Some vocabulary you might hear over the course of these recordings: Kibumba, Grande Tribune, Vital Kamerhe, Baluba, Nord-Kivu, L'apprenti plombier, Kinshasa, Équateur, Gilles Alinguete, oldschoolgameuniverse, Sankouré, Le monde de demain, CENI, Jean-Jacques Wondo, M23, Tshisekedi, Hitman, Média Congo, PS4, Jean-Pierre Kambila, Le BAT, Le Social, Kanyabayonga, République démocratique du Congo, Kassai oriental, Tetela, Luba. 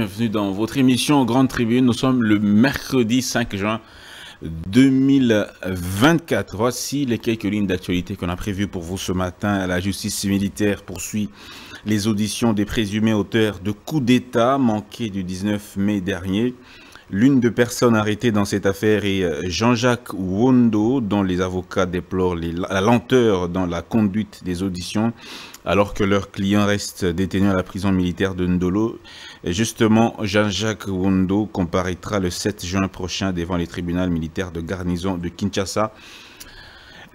bienvenue dans votre émission Grande Tribune. Nous sommes le mercredi 5 juin 2024. Voici les quelques lignes d'actualité qu'on a prévues pour vous ce matin. La justice militaire poursuit les auditions des présumés auteurs de coups d'État manqués du 19 mai dernier. L'une des personnes arrêtées dans cette affaire est Jean-Jacques Wondo, dont les avocats déplorent la lenteur dans la conduite des auditions, alors que leur client reste détenu à la prison militaire de Ndolo. Et justement, Jean-Jacques Wondo comparaîtra le 7 juin prochain devant les tribunaux militaires de garnison de Kinshasa.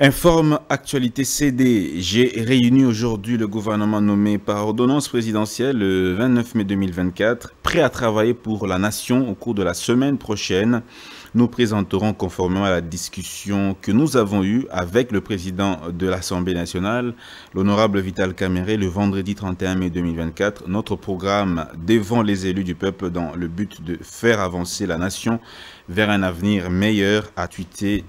Informe Actualité CD, j'ai réuni aujourd'hui le gouvernement nommé par ordonnance présidentielle le 29 mai 2024, prêt à travailler pour la nation au cours de la semaine prochaine. Nous présenterons conformément à la discussion que nous avons eue avec le président de l'Assemblée nationale, l'honorable Vital Kamerhe, le vendredi 31 mai 2024, notre programme devant les élus du peuple dans le but de faire avancer la nation vers un avenir meilleur, a tweeté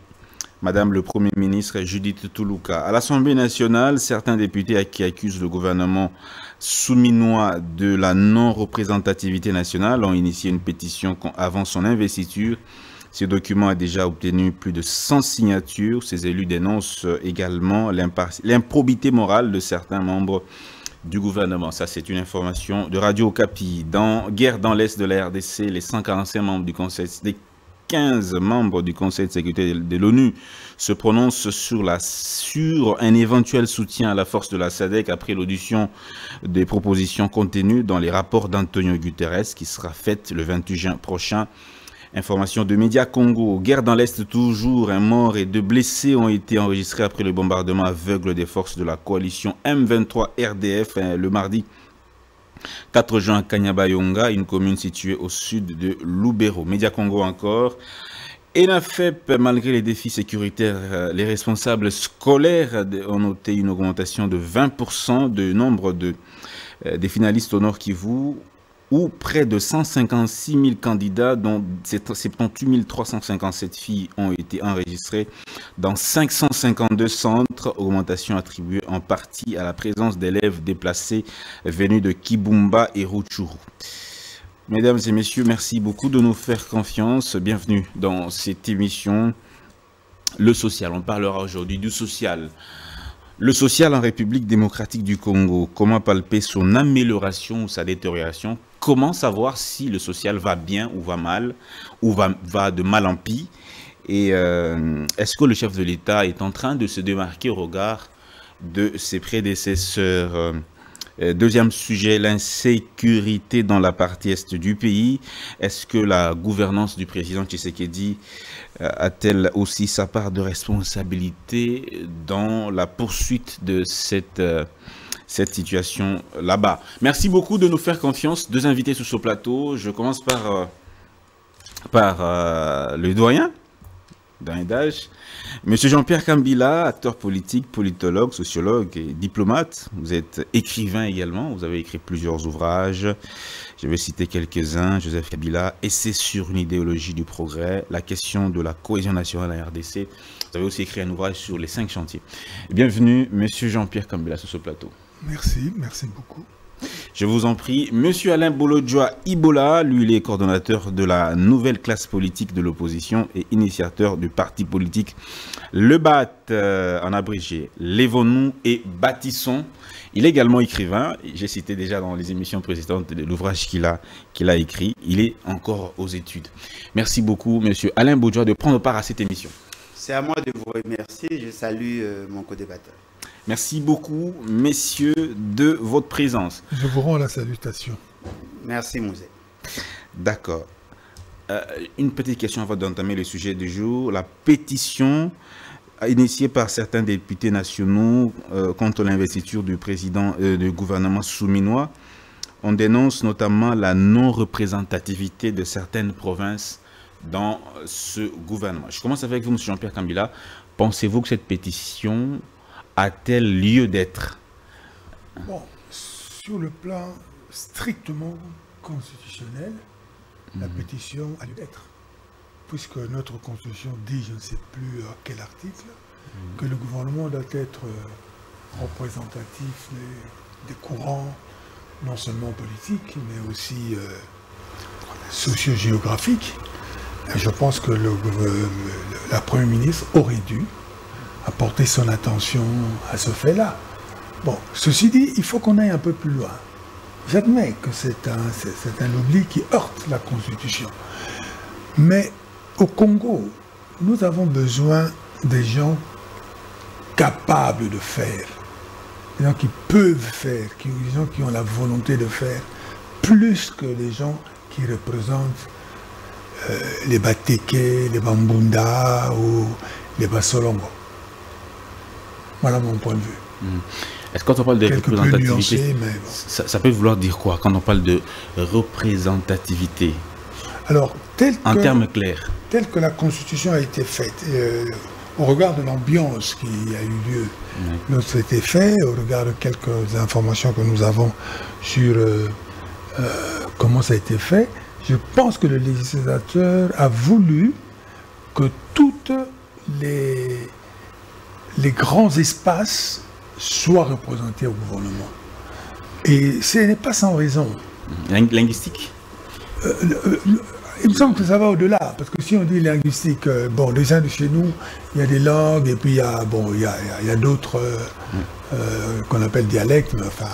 Madame le Premier ministre Judith Tuluka. À l'Assemblée nationale, certains députés qui accusent le gouvernement souminois de la non-représentativité nationale ont initié une pétition avant son investiture. Ce document a déjà obtenu plus de 100 signatures. Ces élus dénoncent également l'improbité morale de certains membres du gouvernement. Ça, c'est une information de Radio Okapi. Guerre dans l'Est de la RDC, les 145 membres du Conseil 15 membres du Conseil de sécurité de l'ONU se prononcent sur un éventuel soutien à la force de la SADC après l'audition des propositions contenues dans les rapports d'Antonio Guterres qui sera faite le 28 juin prochain. Information de Média Congo. Guerre dans l'Est toujours, un mort et deux blessés ont été enregistrés après le bombardement aveugle des forces de la coalition M23 RDF le mardi 4 juin à Kanyabayonga, une commune située au sud de Loubero. Média Congo encore. Et la FEP, malgré les défis sécuritaires, les responsables scolaires ont noté une augmentation de 20% du nombre des finalistes au Nord-Kivu, où près de 156 000 candidats, dont 78 357 filles, ont été enregistrés dans 552 centres, augmentation attribuée en partie à la présence d'élèves déplacés venus de Kibumba et Rutshuru. Mesdames et messieurs, merci beaucoup de nous faire confiance. Bienvenue dans cette émission Le Social. On parlera aujourd'hui du social. Le social en République démocratique du Congo, comment palper son amélioration ou sa détérioration? Comment savoir si le social va bien ou va mal, ou va de mal en pis? Et est-ce que le chef de l'État est en train de se démarquer au regard de ses prédécesseurs? Deuxième sujet, l'insécurité dans la partie est du pays. Est-ce que la gouvernance du président Tshisekedi a-t-elle aussi sa part de responsabilité dans la poursuite de cette situation là-bas? Merci beaucoup de nous faire confiance. Deux invités sur ce plateau. Je commence par le doyen d'un d'âge, Monsieur Jean-Pierre Kambila, acteur politique, politologue, sociologue et diplomate. Vous êtes écrivain également, vous avez écrit plusieurs ouvrages. Je vais citer quelques-uns. Joseph Kabila, Essai sur une idéologie du progrès, la question de la cohésion nationale à RDC. Vous avez aussi écrit un ouvrage sur les 5 chantiers. Bienvenue, Monsieur Jean-Pierre Kambila, sur ce plateau. Merci, merci beaucoup. Je vous en prie. Monsieur Alain Bolodjwa Ibola, lui, il est coordonnateur de la nouvelle classe politique de l'opposition et initiateur du parti politique Le BAT, en abrégé, Lèvons-nous et bâtissons. Il est également écrivain. J'ai cité déjà dans les émissions précédentes l'ouvrage qu'il a écrit. Il est encore aux études. Merci beaucoup, monsieur Alain Bolodjwa, de prendre part à cette émission. C'est à moi de vous remercier. Je salue mon co-débatteur. Merci beaucoup, messieurs, de votre présence. Je vous rends la salutation. Merci, Mouzé. D'accord. Une petite question avant d'entamer le sujet du jour. La pétition initiée par certains députés nationaux contre l'investiture du président du gouvernement souminois, on dénonce notamment la non-représentativité de certaines provinces dans ce gouvernement. Je commence avec vous, M. Jean-Pierre Kambila. Pensez-vous que cette pétition a-t-elle lieu d'être? Bon, sur le plan strictement constitutionnel, la pétition a lieu d'être. Puisque notre constitution dit, je ne sais plus à quel article, que le gouvernement doit être représentatif des courants, non seulement politiques, mais aussi socio-géographique. Je pense que la Première ministre aurait dû apporter son attention à ce fait-là. Bon, ceci dit, il faut qu'on aille un peu plus loin. J'admets que c'est un oubli qui heurte la Constitution. Mais au Congo, nous avons besoin des gens capables de faire, des gens qui peuvent faire, des gens qui ont la volonté de faire, plus que les gens qui représentent les Batéké, les Bambunda ou les Bassolongo. Voilà mon point de vue. Est-ce que quand on parle de représentativité, nuancé, mais bon, ça peut vouloir dire quoi quand on parle de représentativité? Alors, en termes clairs. Telle que la Constitution a été faite, au regard de l'ambiance qui a eu lieu, c'était fait, au regard de quelques informations que nous avons sur comment ça a été fait, je pense que le législateur a voulu que toutes les grands espaces soient représentés au gouvernement. Et ce n'est pas sans raison. Linguistique? Il me semble que ça va au-delà, parce que si on dit linguistique, bon, déjà de chez nous, il y a des langues, et puis il y a, bon, il y a d'autres qu'on appelle dialectes, mais enfin,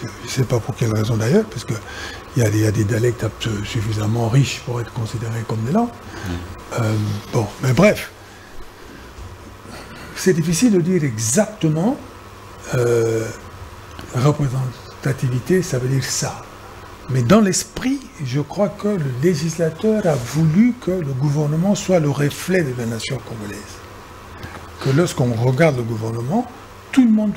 je ne sais pas pour quelle raison d'ailleurs, parce que il y a des dialectes suffisamment riches pour être considérés comme des langues. Bon, mais bref, c'est difficile de dire exactement représentativité, ça veut dire ça. Mais dans l'esprit, je crois que le législateur a voulu que le gouvernement soit le reflet de la nation congolaise. Que lorsqu'on regarde le gouvernement, tout le monde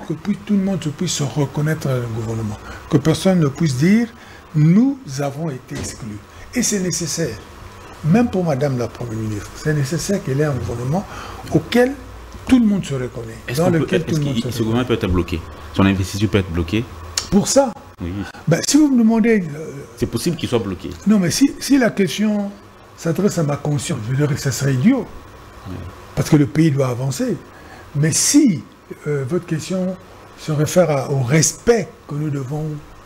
puisse se reconnaître dans le gouvernement. Que personne ne puisse dire « nous avons été exclus ». Et c'est nécessaire, même pour Madame la Première ministre, c'est nécessaire qu'elle ait un gouvernement auquel tout le monde se reconnaît. Est-ce que ce gouvernement peut être bloqué? Son investiture peut être bloquée? Pour ça? Oui. Ben, si vous me demandez... c'est possible qu'il soit bloqué. Non, mais si la question s'adresse à ma conscience, je dirais que ça serait idiot. Oui. Parce que le pays doit avancer. Mais si votre question se réfère au respect que nous devons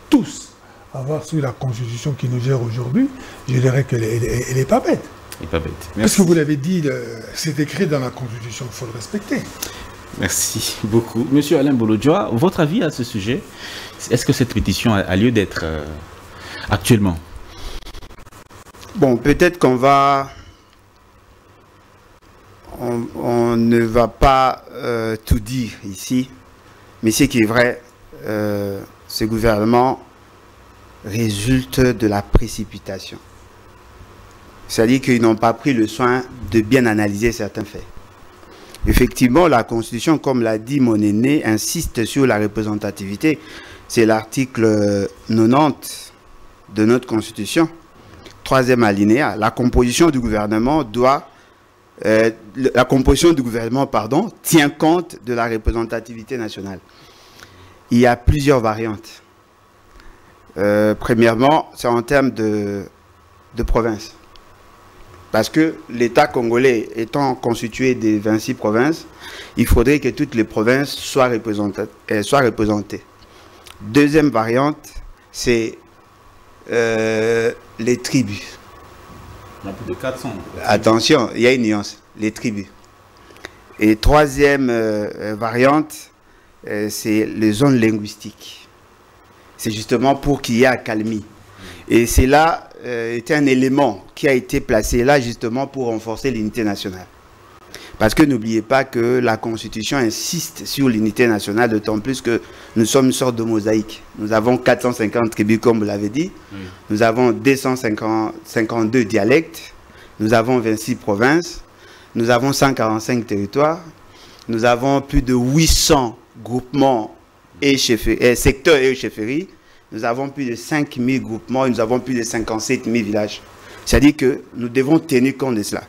tous avoir sur la Constitution qui nous gère aujourd'hui, je dirais qu'elle n'est pas bête. Elle n'est pas bête. Merci. Parce que vous l'avez dit, c'est écrit dans la Constitution, il faut le respecter. Merci beaucoup. Monsieur Alain Bolodjwa, votre avis à ce sujet? Est-ce que cette pétition a lieu d'être actuellement? Bon, peut-être qu'on va... On ne va pas tout dire ici, mais ce qui est vrai, ce gouvernement résulte de la précipitation. C'est-à-dire qu'ils n'ont pas pris le soin de bien analyser certains faits. Effectivement, la Constitution, comme l'a dit mon aîné, insiste sur la représentativité. C'est l'article 90 de notre Constitution, troisième alinéa. La composition du gouvernement pardon, tient compte de la représentativité nationale. Il y a plusieurs variantes. Premièrement, c'est en termes de province. Parce que l'État congolais étant constitué des 26 provinces, il faudrait que toutes les provinces soient représentées. Deuxième variante, c'est les tribus. Il y a plus de 400. Attention, il y a une nuance, les tribus. Et troisième variante, c'est les zones linguistiques. C'est justement pour qu'il y ait accalmie. Et c'est là... était un élément qui a été placé là justement pour renforcer l'unité nationale. Parce que n'oubliez pas que la Constitution insiste sur l'unité nationale, d'autant plus que nous sommes une sorte de mosaïque. Nous avons 450 tribus, comme vous l'avez dit. Oui. Nous avons 252 dialectes. Nous avons 26 provinces. Nous avons 145 territoires. Nous avons plus de 800 groupements et secteurs et chefferies. Nous avons plus de 5000 groupements et nous avons plus de 57 000 villages. C'est-à-dire que nous devons tenir compte de cela.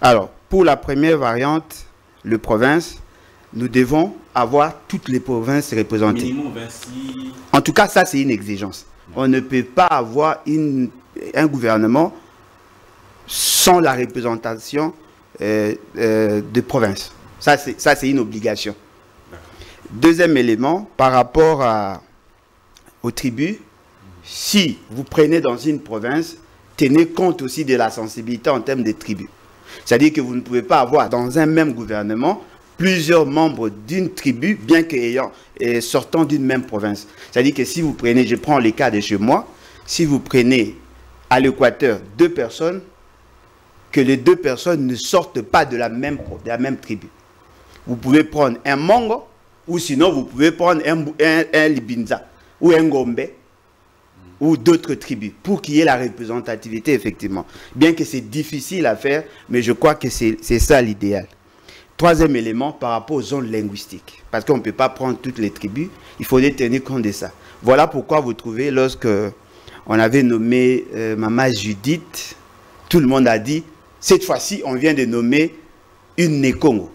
Alors, pour la première variante, le province, nous devons avoir toutes les provinces représentées. Minimum 26... En tout cas, ça, c'est une exigence. On ne peut pas avoir un gouvernement sans la représentation de provinces. Ça, c'est une obligation. Deuxième élément, par rapport aux tribus, si vous prenez dans une province, tenez compte aussi de la sensibilité en termes de tribus. C'est-à-dire que vous ne pouvez pas avoir dans un même gouvernement plusieurs membres d'une tribu, bien qu'ayant sortant d'une même province. C'est-à-dire que si vous prenez, je prends les cas de chez moi, si vous prenez à l'Équateur deux personnes, que les deux personnes ne sortent pas de la même tribu. Vous pouvez prendre un Mongo, ou sinon vous pouvez prendre un Libinza, ou un Gombe, ou d'autres tribus, pour qu'il y ait la représentativité, effectivement. Bien que c'est difficile à faire, mais je crois que c'est ça l'idéal. Troisième élément, par rapport aux zones linguistiques. Parce qu'on ne peut pas prendre toutes les tribus, il faut tenir compte de ça. Voilà pourquoi vous trouvez, lorsque on avait nommé Maman Judith, tout le monde a dit, cette fois-ci, on vient de nommer une Nekongo.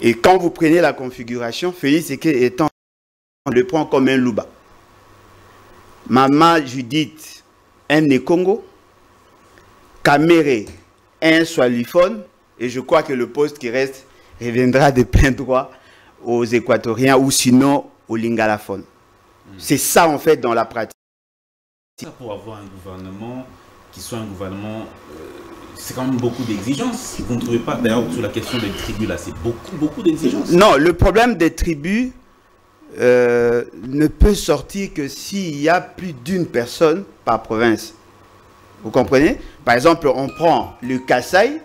Et quand vous prenez la configuration, Félix Tshisekedi étant, on le prend comme un Luba. Maman Judith, un Nekongo. Kamerhe, un Swahilifone. Et je crois que le poste qui reste reviendra de plein droit aux Équatoriens ou sinon aux lingalophones. C'est ça en fait dans la pratique. Pour avoir un gouvernement qui soit un gouvernement, c'est quand même beaucoup d'exigences. Vous ne trouvez pas d'ailleurs sur la question des tribus là, c'est beaucoup d'exigences. Non, le problème des tribus ne peut sortir que s'il y a plus d'une personne par province. Vous comprenez? Par exemple, on prend le Kassai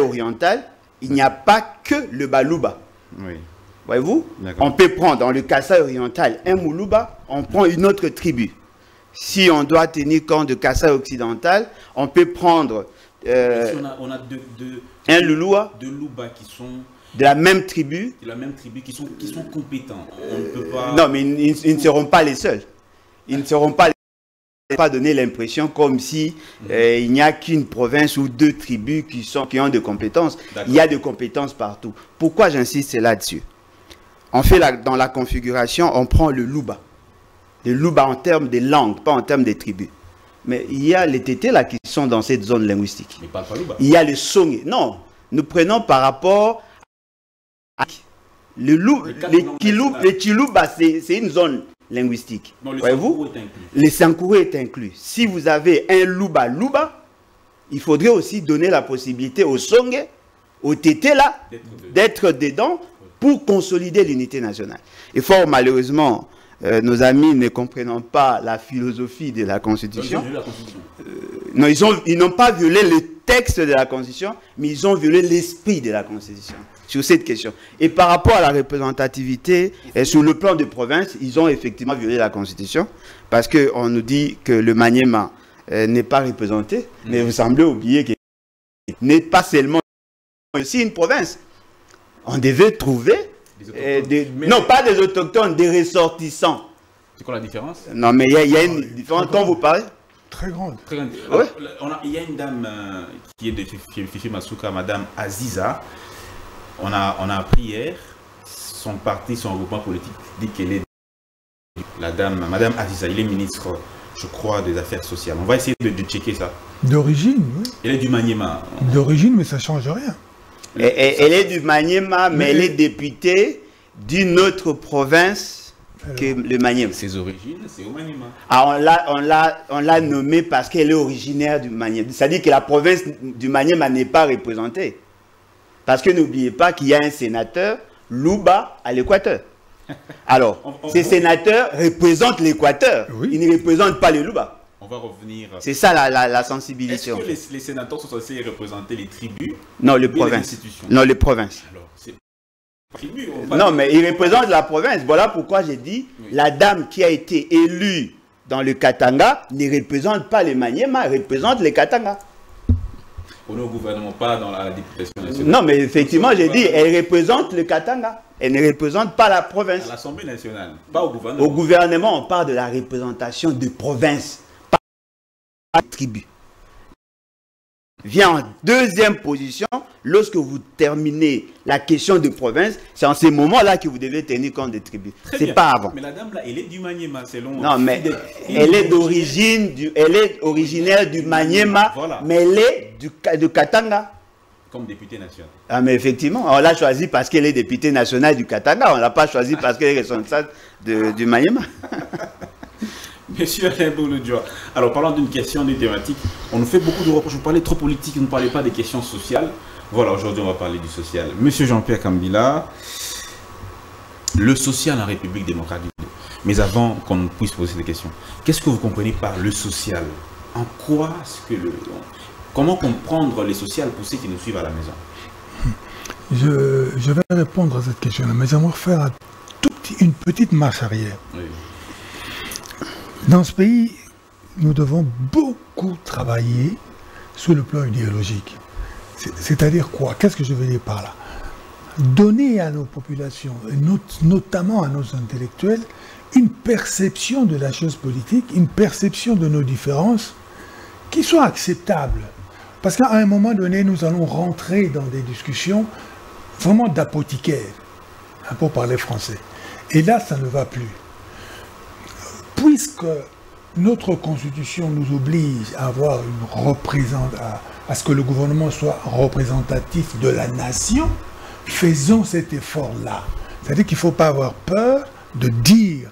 oriental, il n'y a pas que le Baluba. Oui. Voyez-vous? On peut prendre dans le Kassai oriental un Mouluba, on prend une autre tribu. Si on doit tenir compte de Kassai occidental, on peut prendre si on a un Lulua, deux Luba qui sont de la même tribu. De la même tribu qui sont compétents. On ne peut pas... Non, mais ils ne seront pas les seuls. Ils ne seront pas les seuls. Pas donner l'impression comme si il n'y a qu'une province ou deux tribus qui ont des compétences. Il y a des compétences partout. Pourquoi j'insiste là-dessus? On fait dans la configuration, on prend le Luba. Le Luba en termes de langue, pas en termes de tribus. Mais il y a les Tetela qui sont dans cette zone linguistique. Mais pas Luba. Il y a le Songe. Non, nous prenons par rapport à le Chiluba, c'est une zone linguistique. Voyez-vous, le Sankouré est inclus. Si vous avez un Luba-Luba, il faudrait aussi donner la possibilité au Songe, au Tetela, d'être dedans pour consolider l'unité nationale. Et fort malheureusement, nos amis ne comprenant pas la philosophie de la Constitution. Non, ils n'ont pas violé le texte de la Constitution, mais ils ont violé l'esprit de la Constitution. Sur cette question. Et par rapport à la représentativité, sur le plan de province, ils ont effectivement violé la Constitution, parce qu'on nous dit que le Maniema n'est pas représenté, mais vous semblez oublier qu'il n'est pas seulement aussi une province. On devait trouver, non pas des autochtones, des ressortissants. C'est quoi la différence? Non mais il y a une différence quand vous parlez. Très grande. Très grande. Alors, oui. Il y a une dame qui est de Fifi Masuka, Madame Aziza. On a appris hier, son parti, son regroupement politique dit qu'elle est Madame Aziza, elle est ministre, je crois, des Affaires sociales. On va essayer de checker ça. D'origine, oui. Elle est du Maniema. D'origine, mais ça ne change rien. Elle est du Maniema, mais elle est députée d'une autre province que le Maniema. Ses origines, c'est au Maniema. Ah, on l'a nommée parce qu'elle est originaire du Maniema. C'est-à-dire que la province du Maniema n'est pas représentée. Parce que n'oubliez pas qu'il y a un sénateur, Luba, à l'Équateur. Alors, ces sénateurs représentent l'Équateur. Oui. Ils ne représentent pas les Luba. On va revenir... C'est ça la sensibilisation. Est-ce que les sénateurs sont censés représenter les tribus? Non, les provinces. Non, les provinces. Alors, c'est pas les tribus, non, mais ils représentent la province. Voilà pourquoi j'ai dit, oui. La dame qui a été élue dans le Katanga ne représente pas les Maniema, elle représente les Katanga. On est au gouvernement, pas dans la députation nationale. Non, mais effectivement, j'ai dit, elle représente le Katanga. Elle ne représente pas la province. À l'Assemblée nationale, pas au gouvernement. Au gouvernement, on parle de la représentation de province, pas de tribu. Vient en deuxième position, lorsque vous terminez la question de province, c'est en ces moments-là que vous devez tenir compte des tribus. C'est pas avant. Mais la dame, là, elle est du Maniema, selon... Non, mais elle est originaire du Maniema, voilà. Mais elle est du Katanga. Comme députée nationale. Ah, mais effectivement, on l'a choisie parce qu'elle est députée nationale du Katanga, on ne l'a pas choisie parce qu'elle est responsable du Maniema. Monsieur Alain Bolodjwa, alors parlant d'une question, d'une thématique, on nous fait beaucoup de reproches, vous parlez trop politique, vous ne parlez pas des questions sociales. Voilà, aujourd'hui on va parler du social. Monsieur Jean-Pierre Kambila, le social en République démocratique. Mais avant qu'on puisse poser des questions, qu'est-ce que vous comprenez par le social? En quoi est-ce que le... Comment comprendre les sociales pour ceux qui nous suivent à la maison? Je vais répondre à cette question, mais on va faire une petite marche arrière. Oui. Dans ce pays, nous devons beaucoup travailler sur le plan idéologique. C'est-à-dire quoi? Qu'est-ce que je veux dire par là? Donner à nos populations, et notamment à nos intellectuels, une perception de la chose politique, une perception de nos différences qui soit acceptable. Parce qu'à un moment donné, nous allons rentrer dans des discussions vraiment d'apothicaires, pour parler français. Et là, ça ne va plus. Puisque notre Constitution nous oblige à avoir une représentation, à ce que le gouvernement soit représentatif de la nation, faisons cet effort-là. C'est-à-dire qu'il ne faut pas avoir peur de dire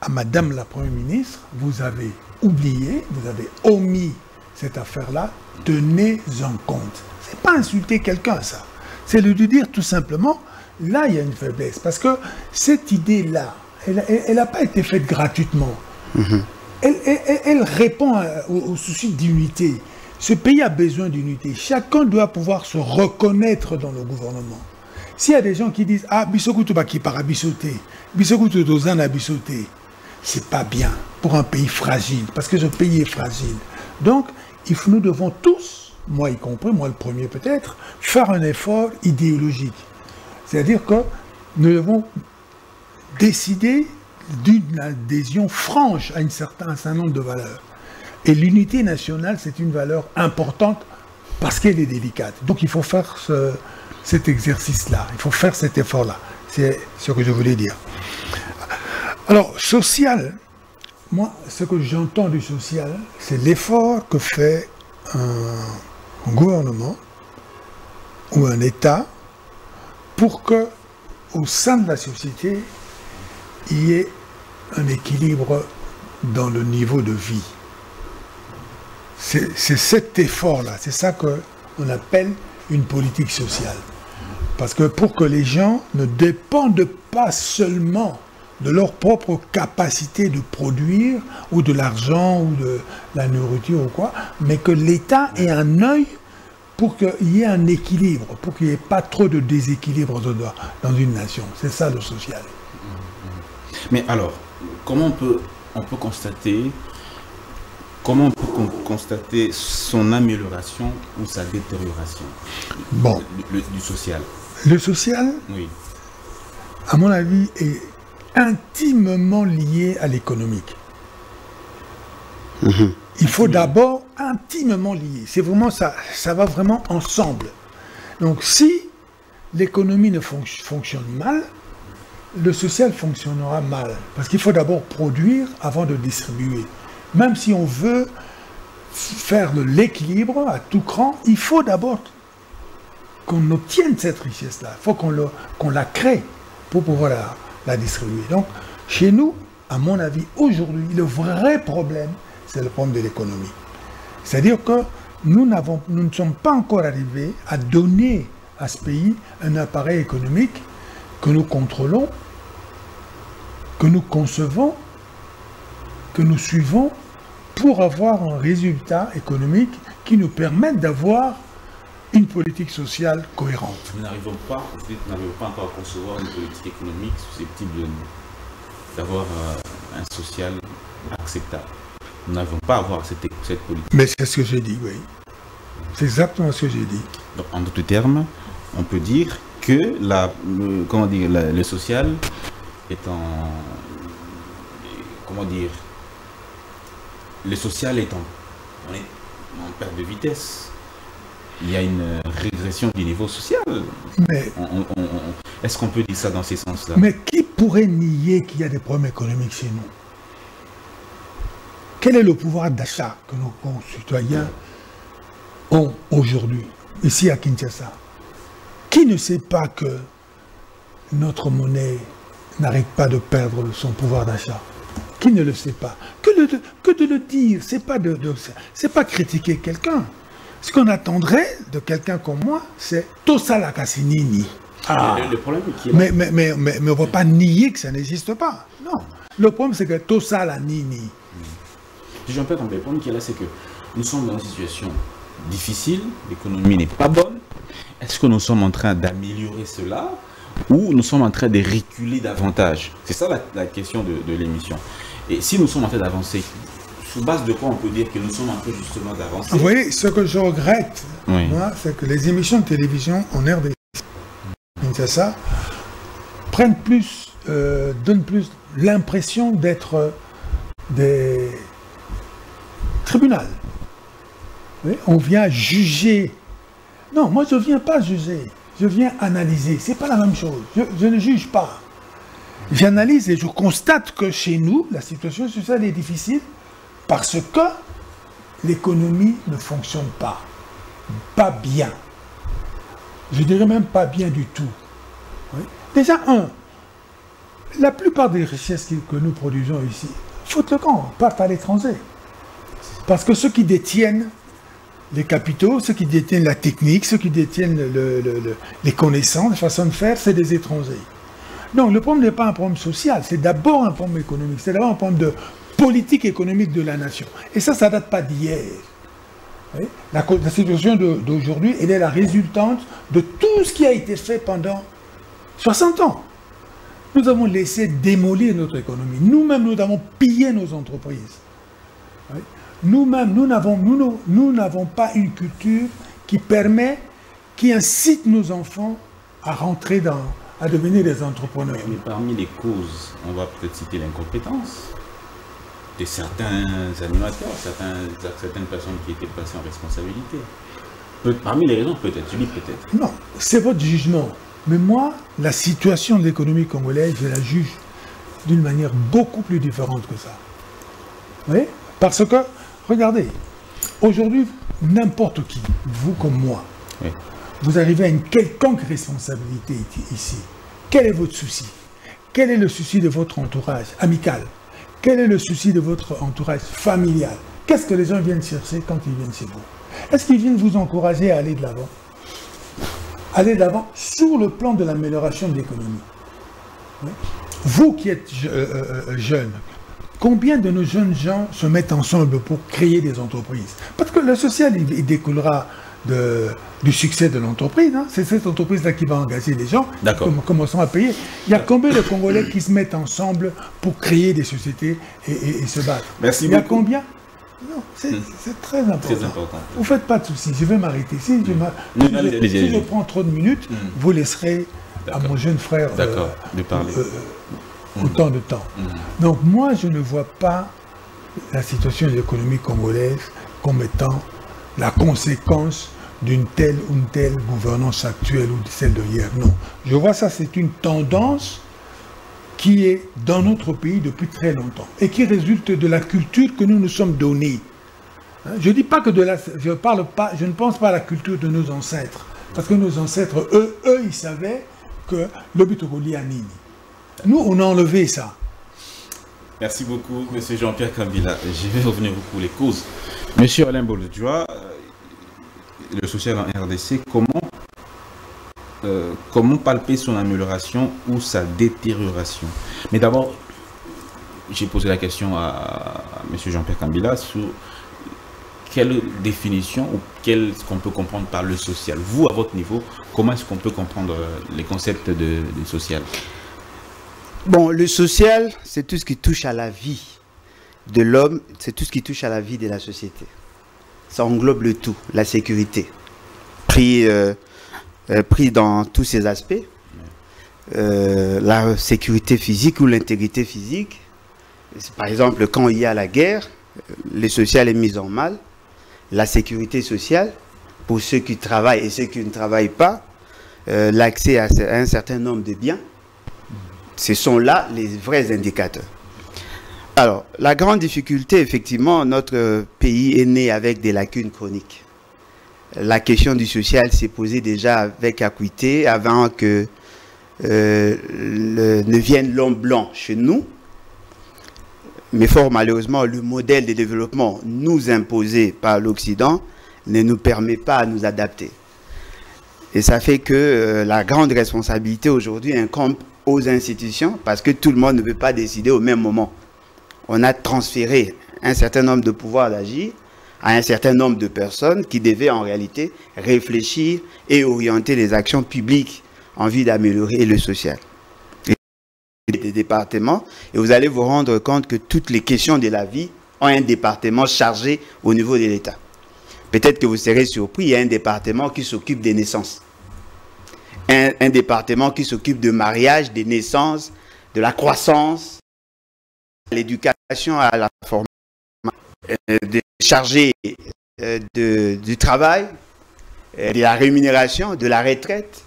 à Madame la Première ministre, vous avez oublié, vous avez omis cette affaire-là, tenez en compte. Ce n'est pas insulter quelqu'un, ça. C'est lui dire tout simplement, là, il y a une faiblesse. Parce que cette idée-là, elle n'a pas été faite gratuitement. Mmh. Elle répond au souci d'unité. Ce pays a besoin d'unité. Chacun doit pouvoir se reconnaître dans le gouvernement. S'il y a des gens qui disent « Ah, Bissokutubaki para bisoté, Bissokutudozan a bisoté », c'est pas bien pour un pays fragile, parce que ce pays est fragile. Donc, nous devons tous, moi y compris, moi le premier peut-être, faire un effort idéologique. C'est-à-dire que nous devons décider d'une adhésion franche à un certain nombre de valeurs. Et l'unité nationale, c'est une valeur importante parce qu'elle est délicate. Donc il faut faire cet exercice-là, il faut faire cet effort-là. C'est ce que je voulais dire. Alors, social, moi, ce que j'entends du social, c'est l'effort que fait un gouvernement ou un État pour que, au sein de la société, il y ait un équilibre dans le niveau de vie. C'est cet effort-là, c'est ça qu'on appelle une politique sociale. Parce que pour que les gens ne dépendent pas seulement de leur propre capacité de produire, ou de l'argent, ou de la nourriture, ou quoi, mais que l'État ait un œil pour qu'il y ait un équilibre, pour qu'il n'y ait pas trop de déséquilibre dans une nation. C'est ça le social. Mais alors, comment on peut constater son amélioration ou sa détérioration du social? Le social, oui, à mon avis, est intimement lié à l'économique. Mmh. Il faut d'abord intimement lié. C'est vraiment ça. Ça va vraiment ensemble. Donc si l'économie ne fonctionne mal, le social fonctionnera mal. Parce qu'il faut d'abord produire avant de distribuer. Même si on veut faire de l'équilibre à tout cran, il faut d'abord qu'on obtienne cette richesse-là. Il faut qu'on la crée pour pouvoir la distribuer. Donc, chez nous, à mon avis, aujourd'hui, le vrai problème, c'est le problème de l'économie. C'est-à-dire que nous ne sommes pas encore arrivés à donner à ce pays un appareil économique que nous contrôlons, que nous concevons, que nous suivons pour avoir un résultat économique qui nous permette d'avoir une politique sociale cohérente. Nous n'arrivons pas, encore à concevoir une politique économique susceptible d'avoir un social acceptable. Nous n'arrivons pas à avoir cette politique. Mais c'est ce que j'ai dit, oui. C'est exactement ce que j'ai dit. Donc, en d'autres termes, on peut dire que le social est en... Comment dire? Le social est en perte de vitesse. Il y a une régression du niveau social. Est-ce qu'on peut dire ça dans ces sens-là? Mais qui pourrait nier qu'il y a des problèmes économiques chez nous? Quel est le pouvoir d'achat que nos concitoyens ont aujourd'hui, ici à Kinshasa? Qui ne sait pas que notre monnaie n'arrête pas de perdre son pouvoir d'achat? qui ne le sait pas. Que de le dire, c'est pas de critiquer quelqu'un. Ce qu'on attendrait de quelqu'un comme moi, c'est Tosala Kassinini. Ah. Le problème qui est là. Mais on ne va pas nier que ça n'existe pas. Non. Le problème, c'est que Tosala Nini. Jean-Pierre Kambila, le problème qui est là, c'est que nous sommes dans une situation difficile, l'économie n'est pas bonne. Est-ce que nous sommes en train d'améliorer cela ou nous sommes en train de reculer davantage? C'est ça la question de l'émission. Et si nous sommes en train d'avancer, sous base de quoi on peut dire que nous sommes en train justement d'avancer? Vous voyez, ce que je regrette, oui, c'est que les émissions de télévision en RDC, Kinshasa, prennent plus, donnent plus l'impression d'être des tribunaux. On vient juger. Non, moi je ne viens pas juger, je viens analyser. Ce n'est pas la même chose. Je ne juge pas. J'analyse et je constate que chez nous, la situation sociale est difficile parce que l'économie ne fonctionne pas. Pas bien. Je dirais même pas bien du tout. Oui. Déjà, la plupart des richesses que nous produisons ici, foutent le camp, partent à l'étranger. Parce que ceux qui détiennent les capitaux, ceux qui détiennent la technique, ceux qui détiennent les connaissances, la façon de faire, c'est des étrangers. Donc le problème n'est pas un problème social, c'est d'abord un problème économique, c'est d'abord un problème de politique économique de la nation. Et ça, ça ne date pas d'hier. La situation d'aujourd'hui, elle est la résultante de tout ce qui a été fait pendant 60 ans. Nous avons laissé démolir notre économie. Nous-mêmes, nous avons pillé nos entreprises. Oui. Nous-mêmes, nous n'avons pas une culture qui permet, qui incite nos enfants à rentrer dans, à devenir des entrepreneurs. Mais parmi les causes, on va peut-être citer l'incompétence de certains animateurs, certaines personnes qui étaient placées en responsabilité. Parmi les raisons, peut-être, je dis peut-être. Non, c'est votre jugement. Mais moi, la situation de l'économie congolaise, je la juge d'une manière beaucoup plus différente que ça. Vous voyez? Parce que, regardez, aujourd'hui, n'importe qui, vous comme moi, oui, vous arrivez à une quelconque responsabilité ici. Quel est votre souci? Quel est le souci de votre entourage amical? Quel est le souci de votre entourage familial? Qu'est-ce que les gens viennent chercher quand ils viennent chez vous? Est-ce qu'ils viennent vous encourager à aller de l'avant? Aller de l'avant sur le plan de l'amélioration de l'économie. Oui. Vous qui êtes jeune, combien de nos jeunes gens se mettent ensemble pour créer des entreprises? Parce que le social, il découlera du succès de l'entreprise. Hein. C'est cette entreprise-là qui va engager les gens. D'accord. Commençons à payer. Il y a combien de Congolais qui se mettent ensemble pour créer des sociétés et se battre? Merci. Il y a beaucoup. Combien? Non, c'est très important. Très important. Vous ne faites pas de soucis. Je vais m'arrêter. Si je prends trop de minutes, vous laisserez à mon jeune frère de parler. Autant de temps. Donc moi, je ne vois pas la situation économique congolaise comme étant la conséquence d'une telle ou une telle gouvernance actuelle ou de celle de hier. Non. Je vois ça, c'est une tendance qui est dans notre pays depuis très longtemps et qui résulte de la culture que nous nous sommes donnée. Je dis pas que de la... Je ne pense pas à la culture de nos ancêtres. Parce que nos ancêtres, eux, ils savaient que le Bitogoli a Nini. Nous, on a enlevé ça. Merci beaucoup, M. Jean-Pierre Kambila. Je vais revenir pour les causes. M. Alain Bolodjwa, le social en RDC, comment palper son amélioration ou sa détérioration? Mais d'abord, j'ai posé la question à M. Jean-Pierre Kambila sur quelle définition ou qu'est-ce qu'on peut comprendre par le social? Vous, à votre niveau, comment est-ce qu'on peut comprendre les concepts de social? Bon, le social, c'est tout ce qui touche à la vie de l'homme, c'est tout ce qui touche à la vie de la société. Ça englobe le tout, la sécurité, pris dans tous ses aspects, la sécurité physique ou l'intégrité physique. Par exemple, quand il y a la guerre, le social est mis en mal, la sécurité sociale pour ceux qui travaillent et ceux qui ne travaillent pas, l'accès à un certain nombre de biens. Ce sont là les vrais indicateurs. Alors, la grande difficulté, effectivement, notre pays est né avec des lacunes chroniques. La question du social s'est posée déjà avec acuité avant que ne vienne l'homme blanc chez nous. mais fort malheureusement, le modèle de développement nous imposé par l'Occident ne nous permet pas à nous adapter. Et ça fait que la grande responsabilité aujourd'hui incombe aux institutions, parce que tout le monde ne peut pas décider au même moment. On a transféré un certain nombre de pouvoirs d'agir à un certain nombre de personnes qui devaient en réalité réfléchir et orienter les actions publiques en vue d'améliorer le social. Et des départements, et vous allez vous rendre compte que toutes les questions de la vie ont un département chargé au niveau de l'État. Peut-être que vous serez surpris, il y a un département qui s'occupe des naissances, un département qui s'occupe de mariage, des naissances, de la croissance, à l'éducation, à la formation, chargé du travail, de la rémunération, de la retraite,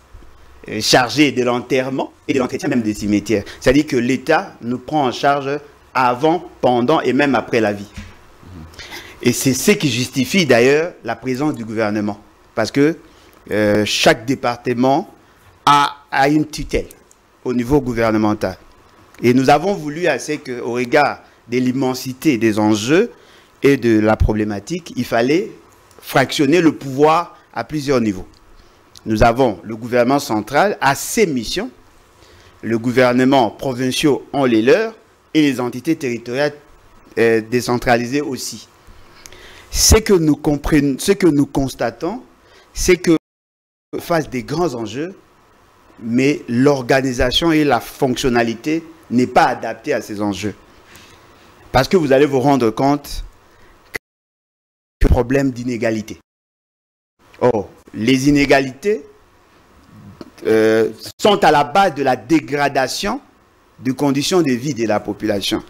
chargé de l'enterrement et de l'entretien même des cimetières. C'est-à-dire que l'État nous prend en charge avant, pendant et même après la vie. Et c'est ce qui justifie d'ailleurs la présence du gouvernement. Parce que chaque département a une tutelle au niveau gouvernemental. Et nous avons voulu assez qu'au regard de l'immensité des enjeux et de la problématique, il fallait fractionner le pouvoir à plusieurs niveaux. Nous avons le gouvernement central à ses missions, le gouvernement provincial en les leurs et les entités territoriales décentralisées aussi. Ce que nous comprenons, ce que nous constatons, c'est que face des grands enjeux, mais l'organisation et la fonctionnalité n'est pas adaptée à ces enjeux. Parce que vous allez vous rendre compte que problème d'inégalité. Or, les inégalités sont à la base de la dégradation des conditions de vie de la population.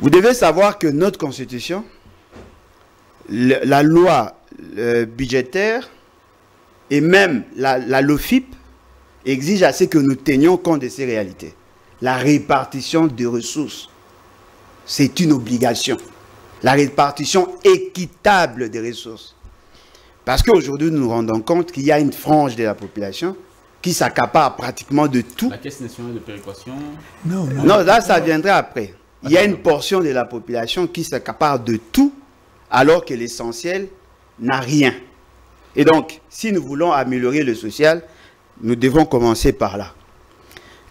Vous devez savoir que notre Constitution, la loi budgétaire et même la LOFIP exigent à ce que nous tenions compte de ces réalités. La répartition des ressources, c'est une obligation. La répartition équitable des ressources. Parce qu'aujourd'hui, nous nous rendons compte qu'il y a une frange de la population qui s'accapare pratiquement de tout. La Caisse nationale de péréquation. Non, là, ça viendra après. Il y a une portion de la population qui s'accapare de tout, alors que l'essentiel n'a rien. Et donc, si nous voulons améliorer le social, nous devons commencer par là.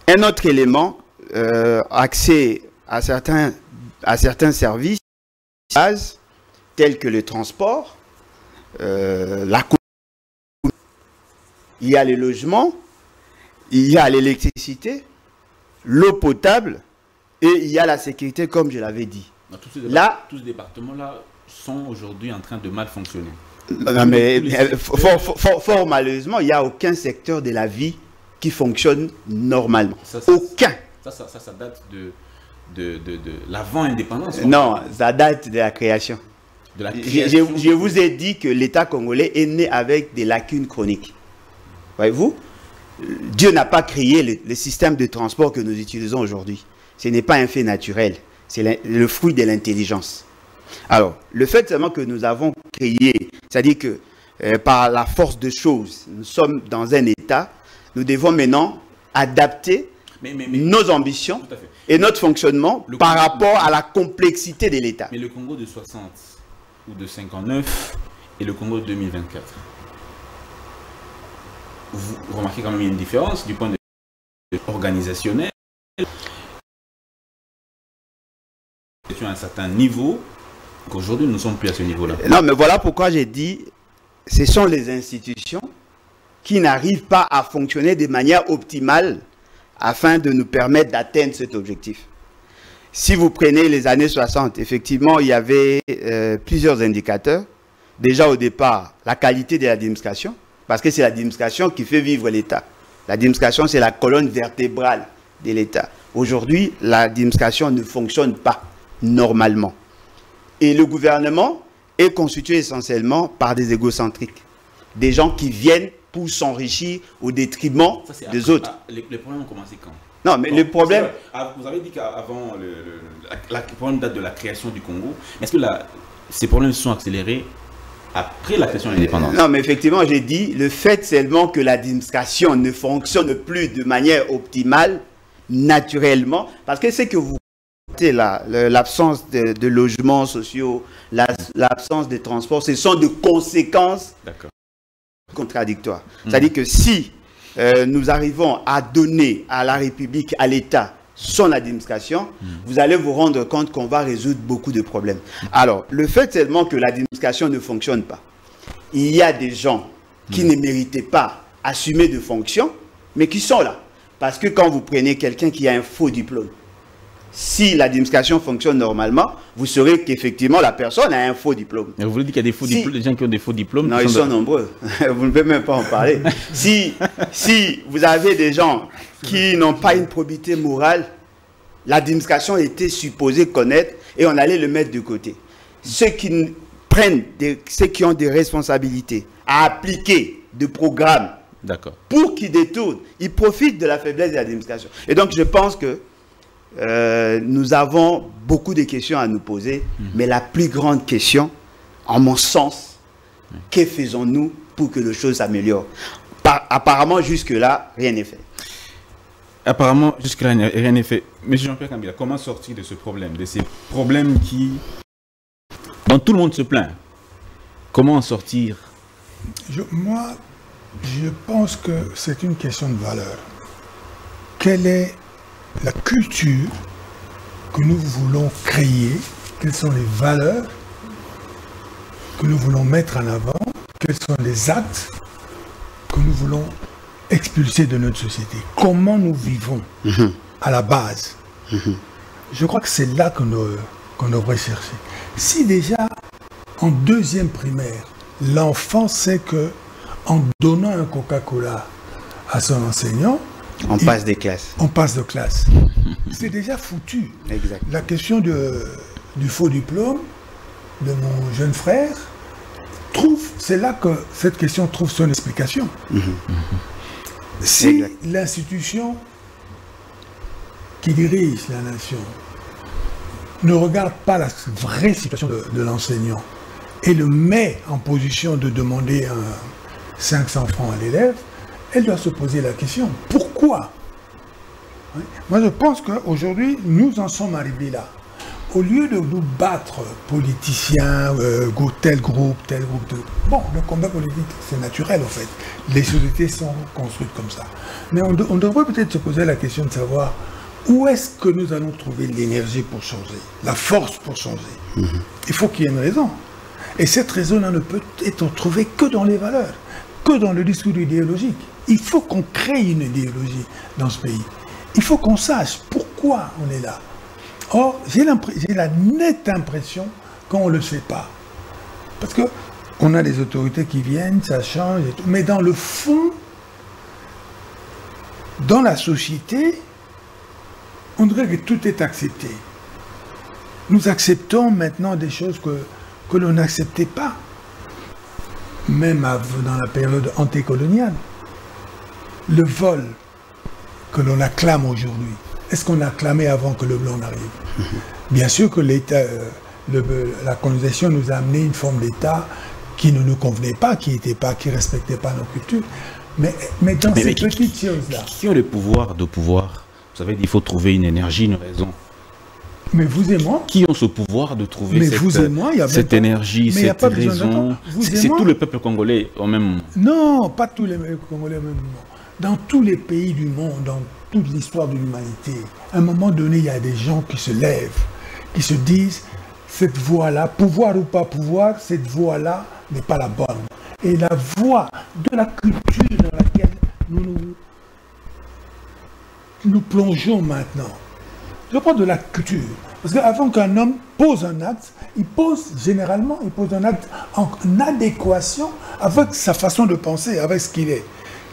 Un autre élément, accès à certains services, tels que le transport, la coupe, il y a les logements, il y a l'électricité, l'eau potable et il y a la sécurité, comme je l'avais dit. Dans tous ces départements-là sont aujourd'hui en train de mal fonctionner. Non, mais fort malheureusement, il n'y a aucun secteur de la vie qui fonctionne normalement. Aucun. Ça date de l'avant-indépendance. Non, ça date de la création. Je vous ai dit que l'État congolais est né avec des lacunes chroniques. Voyez-vous, Dieu n'a pas créé le système de transport que nous utilisons aujourd'hui. Ce n'est pas un fait naturel, c'est le fruit de l'intelligence. Alors, le fait seulement que nous avons créé, c'est-à-dire que par la force de choses, nous sommes dans un État, nous devons maintenant adapter nos ambitions et notre fonctionnement par rapport à la complexité de l'État. Mais le Congo de 60 ou de 59 et le Congo de 2024, vous remarquez quand même une différence du point de vue organisationnel. À un certain niveau, qu'aujourd'hui nous ne sommes plus à ce niveau-là. Non, mais voilà pourquoi j'ai dit, ce sont les institutions qui n'arrivent pas à fonctionner de manière optimale afin de nous permettre d'atteindre cet objectif. Si vous prenez les années 60, effectivement, il y avait plusieurs indicateurs. Déjà au départ, la qualité de l'administration, parce que c'est l'administration qui fait vivre l'État. L'administration, c'est la colonne vertébrale de l'État. Aujourd'hui, l'administration ne fonctionne pas normalement. Et le gouvernement est constitué essentiellement par des égocentriques, des gens qui viennent pour s'enrichir au détriment des autres. Les problèmes ont commencé quand? Non, mais le problème... Vous avez dit qu'avant, le problème date de la création du Congo. Est-ce que ces problèmes se sont accélérés après la création de l'indépendance? Non, mais effectivement, j'ai dit, le fait seulement que l'administration ne fonctionne plus de manière optimale, naturellement, parce que c'est que vous Tetela, l'absence de logements sociaux, l'absence de transports, ce sont des conséquences contradictoires. Mmh. C'est-à-dire que si nous arrivons à donner à la République, à l'État, son administration, vous allez vous rendre compte qu'on va résoudre beaucoup de problèmes. Alors, le fait seulement que l'administration ne fonctionne pas, il y a des gens qui ne méritaient pas assumer de fonction, mais qui sont là. Parce que quand vous prenez quelqu'un qui a un faux diplôme, si l'administration fonctionne normalement, vous saurez qu'effectivement la personne a un faux diplôme. Vous voulez dire qu'il y a des faux diplômes, des gens qui ont des faux diplômes? Non, ils sont nombreux. Vous ne pouvez même pas en parler. Si vous avez des gens qui n'ont pas une probité morale, l'administration était supposée connaître et on allait le mettre de côté. Ceux qui ont des responsabilités à appliquer des programmes pour qu'ils détournent, ils profitent de la faiblesse de l'administration. Et donc je pense que nous avons beaucoup de questions à nous poser, mais la plus grande question, en mon sens, que faisons-nous pour que les choses s'améliorent? Apparemment, jusque-là, rien n'est fait. Apparemment, jusque-là, rien n'est fait. Monsieur Jean-Pierre Kambila, comment sortir de ce problème, de ces problèmes qui, dont tout le monde se plaint? Comment en sortir? Moi, je pense que c'est une question de valeur. Quelle est la culture que nous voulons créer? Quelles sont les valeurs que nous voulons mettre en avant? Quels sont les actes que nous voulons expulser de notre société? Comment nous vivons à la base? Je crois que c'est là qu'on devrait chercher. Si déjà en deuxième primaire, l'enfant sait que en donnant un Coca-Cola à son enseignant, on passe des classes. On passe de classe. C'est déjà foutu. Exact. La question du faux diplôme de mon jeune frère, c'est là que cette question trouve son explication. Si l'institution qui dirige la nation ne regarde pas la vraie situation de l'enseignant et le met en position de demander 500 francs à l'élève, elle doit se poser la question, pourquoi? Moi je pense qu'aujourd'hui nous en sommes arrivés là. Au lieu de nous battre politiciens, tel groupe, bon, le combat politique c'est naturel en fait, les sociétés sont construites comme ça. Mais on devrait peut-être se poser la question de savoir où est-ce que nous allons trouver l'énergie pour changer, la force pour changer. Il faut qu'il y ait une raison. Et cette raison là ne peut être trouvée que dans les valeurs, que dans le discours idéologique. Il faut qu'on crée une idéologie dans ce pays. Il faut qu'on sache pourquoi on est là. Or, j'ai la nette impression qu'on ne le sait pas. Parce qu'on a des autorités qui viennent, ça change et tout. Mais dans le fond, dans la société, on dirait que tout est accepté. Nous acceptons maintenant des choses que l'on n'acceptait pas. Même dans la période anticoloniale. Le vol que l'on acclame aujourd'hui, est-ce qu'on acclamait avant que le blanc arrive? Bien sûr que l'État, la colonisation nous a amené une forme d'État qui ne nous convenait pas, qui ne respectait pas nos cultures. Mais dans ces petites choses-là. Qui ont le pouvoir de pouvoir? Vous savez, il faut trouver une énergie, une raison. Mais vous et moi, qui ont ce pouvoir de trouver cette énergie, cette raison? C'est tout le peuple congolais au même moment? Non, pas tous les Congolais au même moment. Dans tous les pays du monde, dans toute l'histoire de l'humanité, à un moment donné, il y a des gens qui se lèvent, qui se disent, cette voie-là, pouvoir ou pas pouvoir, cette voie-là n'est pas la bonne. Et la voie de la culture dans laquelle nous plongeons maintenant, je parle de la culture. Parce qu'avant qu'un homme pose un acte, il pose un acte en adéquation avec sa façon de penser, avec ce qu'il est.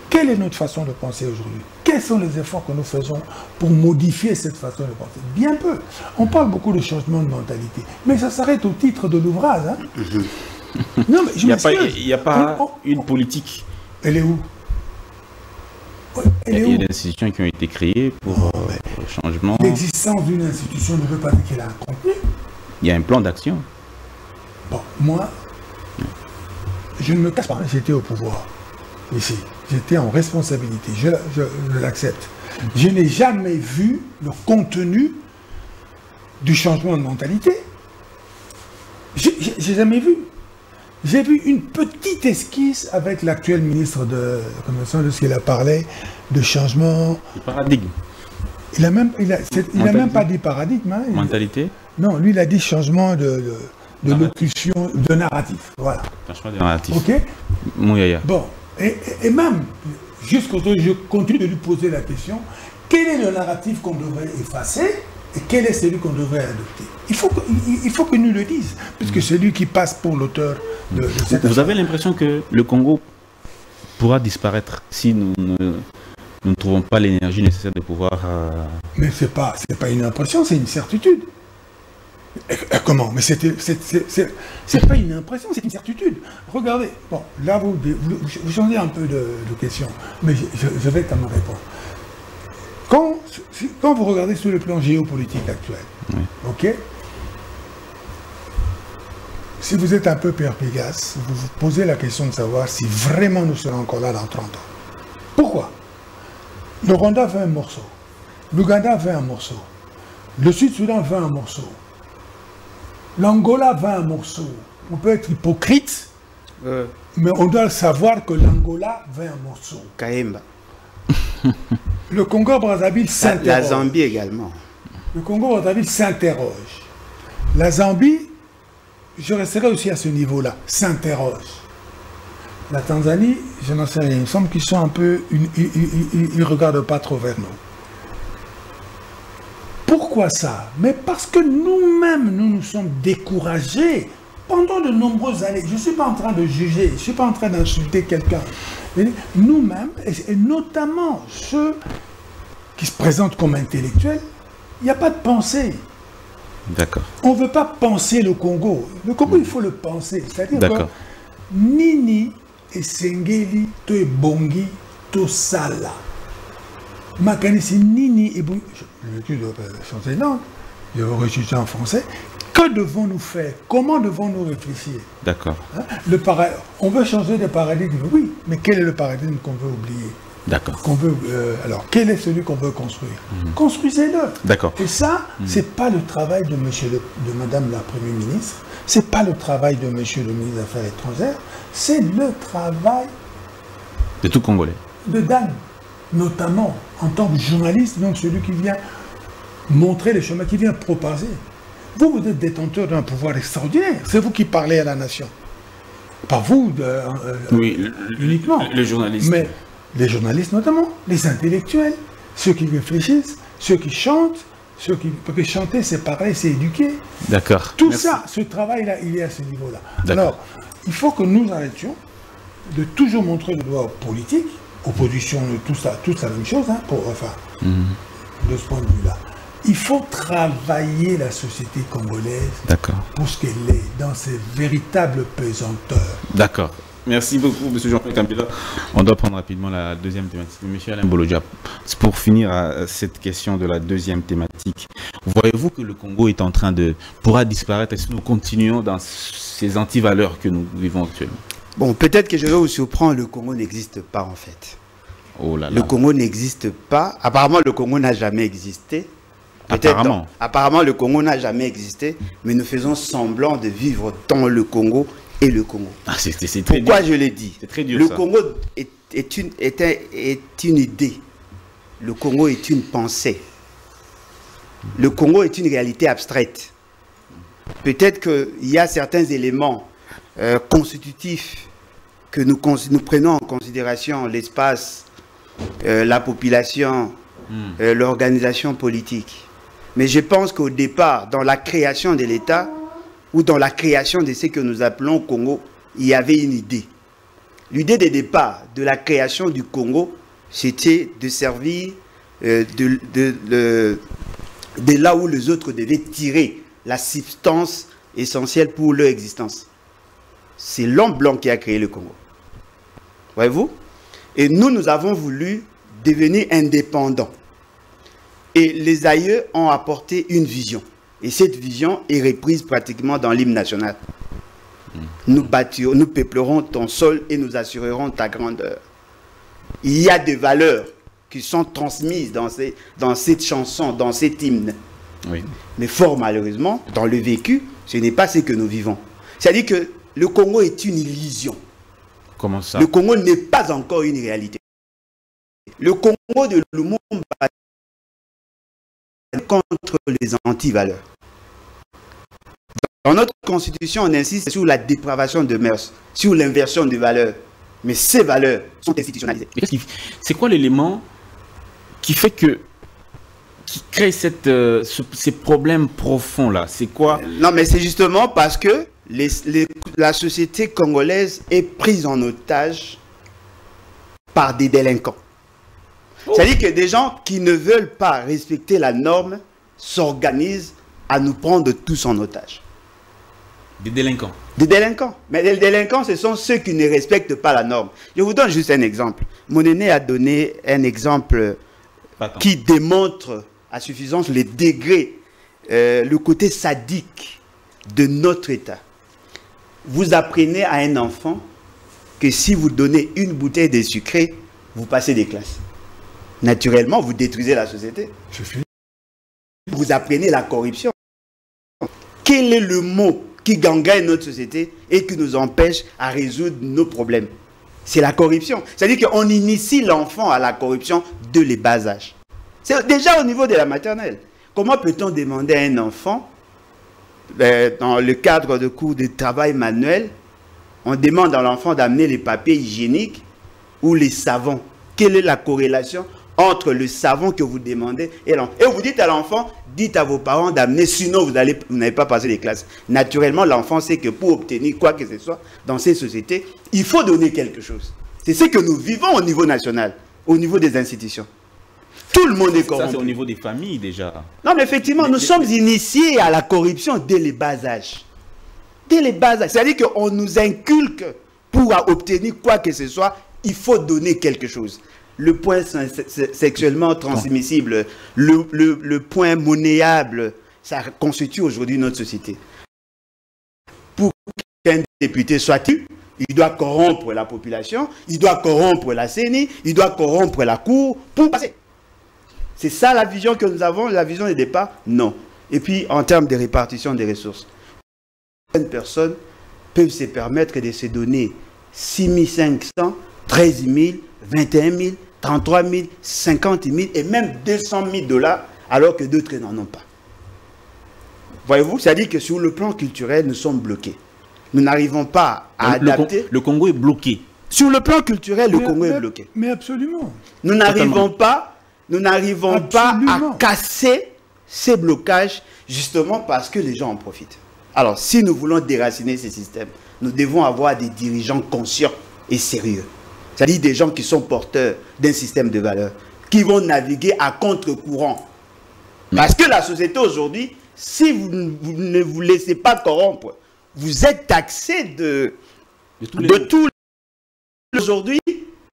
Quelle est notre façon de penser aujourd'hui? Quels sont les efforts que nous faisons pour modifier cette façon de penser? Bien peu. On parle beaucoup de changement de mentalité. Mais ça s'arrête au titre de l'ouvrage. Hein? Non, mais je m'excuse. Il n'y a pas une politique. Elle est où? Il y a des institutions qui ont été créées pour le changement. L'existence d'une institution ne veut pas dire qu'elle a un contenu. Il y a un plan d'action. Bon, moi, je ne me cache pas. J'étais au pouvoir ici. J'étais en responsabilité. Je l'accepte. Je n'ai jamais vu le contenu du changement de mentalité, j'ai jamais vu. J'ai vu une petite esquisse avec l'actuel ministre de la Commission lorsqu'il a parlé de changement. Le paradigme. Il n'a même pas dit paradigme. Hein. Mentalité. Non, lui, il a dit changement de locution, de narratif. Voilà. Changement de narratif. OK. Mouyaya. Bon. Et même, jusqu'aujourd'hui, je continue de lui poser la question, quel est le narratif qu'on devrait effacer et quel est celui qu'on devrait adopter? Il faut que nous le disions, puisque c'est lui qui passe pour l'auteur de cette... Vous avez l'impression que le Congo pourra disparaître si nous ne trouvons pas l'énergie nécessaire de pouvoir... Mais ce n'est pas une impression, c'est une certitude. Comment? Mais c'est pas une impression, c'est une certitude. Regardez, bon, là vous changez un peu de question, mais je vais quand même répondre. Quand vous regardez sur le plan géopolitique actuel, oui. OK, si vous êtes un peu perpégasse, vous vous posez la question de savoir si vraiment nous serons encore là dans 30 ans. Pourquoi? Le Rwanda veut un morceau, l'Ouganda veut un morceau, le Sud-Soudan veut un morceau, l'Angola va un morceau. On peut être hypocrite, mais on doit savoir que l'Angola va un morceau. Kaemba. Le Congo-Brazzaville s'interroge. La Zambie également. Le Congo-Brazzaville s'interroge. La Zambie, je resterai aussi à ce niveau-là, s'interroge. La Tanzanie, je n'en sais rien. Il me semble qu'ils sont un peu... Ils ne regardent pas trop vers nous. Pourquoi ça? Mais parce que nous-mêmes, nous nous sommes découragés pendant de nombreuses années. Je ne suis pas en train de juger, je ne suis pas en train d'insulter quelqu'un. Nous-mêmes, et notamment ceux qui se présentent comme intellectuels, il n'y a pas de pensée. D'accord. On ne veut pas penser le Congo. Le Congo, il faut le penser. C'est-à-dire que Nini et Sengeli, to et Bongi, to Sala. Makanisi Nini et Bongi. Je dois changer de langue, je vais rejeter en français. Que devons-nous faire? Comment devons-nous réfléchir? D'accord. Hein? On veut changer de paradigme, oui, mais quel est le paradigme qu'on veut oublier? D'accord. Alors, quel est celui qu'on veut construire? Construisez-le. D'accord. Et ça, ce n'est pas le travail de Madame la Première ministre, ce n'est pas le travail de Monsieur le ministre des Affaires étrangères, c'est le travail... de tout Congolais. De Dan, notamment en tant que journaliste, donc celui qui vient montrer les chemins, qui vient propager. Vous êtes détenteur d'un pouvoir extraordinaire. C'est vous qui parlez à la nation. Pas vous, uniquement. Les journalistes. Mais les journalistes notamment, les intellectuels, ceux qui réfléchissent, ceux qui chantent, ceux qui... Parce que chanter, c'est parler, c'est éduquer. D'accord. Tout ça, ce travail-là, il est à ce niveau-là. Alors, il faut que nous arrêtions de toujours montrer le doigt aux politiques, opposition, tout ça, toute la même chose, hein, de ce point de vue-là. Il faut travailler la société congolaise pour ce qu'elle est, dans ses véritables pesanteurs. D'accord. Merci beaucoup, M. Jean-Pierre Kambila. On doit prendre rapidement la deuxième thématique. M. Alain Bolodjwa, pour finir à cette question de la deuxième thématique, voyez-vous que le Congo est en train de... pourra disparaître si nous continuons dans ces antivaleurs que nous vivons actuellement? Bon, peut-être que je vais vous surprendre, le Congo n'existe pas en fait. Oh là là. Le Congo n'existe pas. Apparemment, le Congo n'a jamais existé. Apparemment. Apparemment, le Congo n'a jamais existé, mais nous faisons semblant de vivre dans le Congo et le Congo. Ah, pourquoi dur. Je l'ai dit? C'est très dur, le ça. Congo est une idée. Le Congo est une pensée. Le Congo est une réalité abstraite. Peut-être qu'il y a certains éléments constitutifs que nous prenons en considération, l'espace, la population, l'organisation politique. Mais je pense qu'au départ, dans la création de l'État, ou dans la création de ce que nous appelons Congo, il y avait une idée. L'idée de départ de la création du Congo, c'était de servir de là où les autres devaient tirer la substance essentielle pour leur existence. C'est l'homme blanc qui a créé le Congo. Voyez-vous? Et nous avons voulu devenir indépendants. Et les aïeux ont apporté une vision. Et cette vision est reprise pratiquement dans l'hymne national. Nous peuplerons ton sol et nous assurerons ta grandeur. Il y a des valeurs qui sont transmises dans cette chanson, dans cet hymne. Oui. Mais fort malheureusement, dans le vécu, ce n'est pas ce que nous vivons. C'est-à-dire que le Congo est une illusion. Comment ça? Le Congo n'est pas encore une réalité. Le Congo de Lumumba contre les anti-valeurs. Dans notre constitution, on insiste sur la dépravation de mœurs, sur l'inversion des valeurs. Mais ces valeurs sont institutionnalisées. C'est quoi l'élément qui fait que... qui crée cette, ces problèmes profonds-là? C'est quoi? Non, mais c'est justement parce que la société congolaise est prise en otage par des délinquants. Oh. C'est-à-dire que des gens qui ne veulent pas respecter la norme s'organisent à nous prendre tous en otage. Des délinquants. Des délinquants. Mais les délinquants, ce sont ceux qui ne respectent pas la norme. Je vous donne juste un exemple. Mon aîné a donné un exemple qui démontre à suffisance les degrés, le côté sadique de notre État. Vous apprenez à un enfant que si vous donnez une bouteille de sucré, vous passez des classes. Naturellement, vous détruisez la société. Je finis. Vous apprenez la corruption. Quel est le mot qui gangrène notre société et qui nous empêche à résoudre nos problèmes? C'est la corruption. C'est-à-dire qu'on initie l'enfant à la corruption dès les bas âges. C'est déjà au niveau de la maternelle. Comment peut-on demander à un enfant, dans le cadre de cours de travail manuel, on demande à l'enfant d'amener les papiers hygiéniques ou les savons? Quelle est la corrélation entre le savon que vous demandez et l'enfant? Et vous dites à l'enfant, dites à vos parents d'amener, sinon vous n'allez pas passer les classes. Naturellement, l'enfant sait que pour obtenir quoi que ce soit dans ces sociétés, il faut donner quelque chose. C'est ce que nous vivons au niveau national, au niveau des institutions. Tout le monde est corrompu. Ça, c'est au niveau des familles déjà. Non, mais effectivement, nous sommes initiés à la corruption dès les bas âges. Dès les bas âges. C'est-à-dire qu'on nous inculque pour obtenir quoi que ce soit, il faut donner quelque chose. Le point sexuellement transmissible, le point monnayable, ça constitue aujourd'hui notre société. Pour qu'un député soit tu, il doit corrompre la population, il doit corrompre la CENI, il doit corrompre la Cour pour passer. C'est ça la vision que nous avons, la vision des départ? Non. Et puis, en termes de répartition des ressources, certaines personnes peuvent se permettre de se donner 6500, 13 000, 21 000, 33 000, 50 000 et même 200 000 $, alors que d'autres n'en ont pas. Voyez-vous, c'est-à-dire que sur le plan culturel, nous sommes bloqués. Nous n'arrivons pas à adapter. Le Congo est bloqué. Sur le plan culturel, le Congo est bloqué. Mais absolument. Nous n'arrivons pas, à casser ces blocages, justement parce que les gens en profitent. Alors, si nous voulons déraciner ces systèmes, nous devons avoir des dirigeants conscients et sérieux. C'est-à-dire des gens qui sont porteurs d'un système de valeurs, qui vont naviguer à contre-courant. Parce que la société aujourd'hui, si vous ne vous laissez pas corrompre, vous êtes taxé de tous les... Aujourd'hui,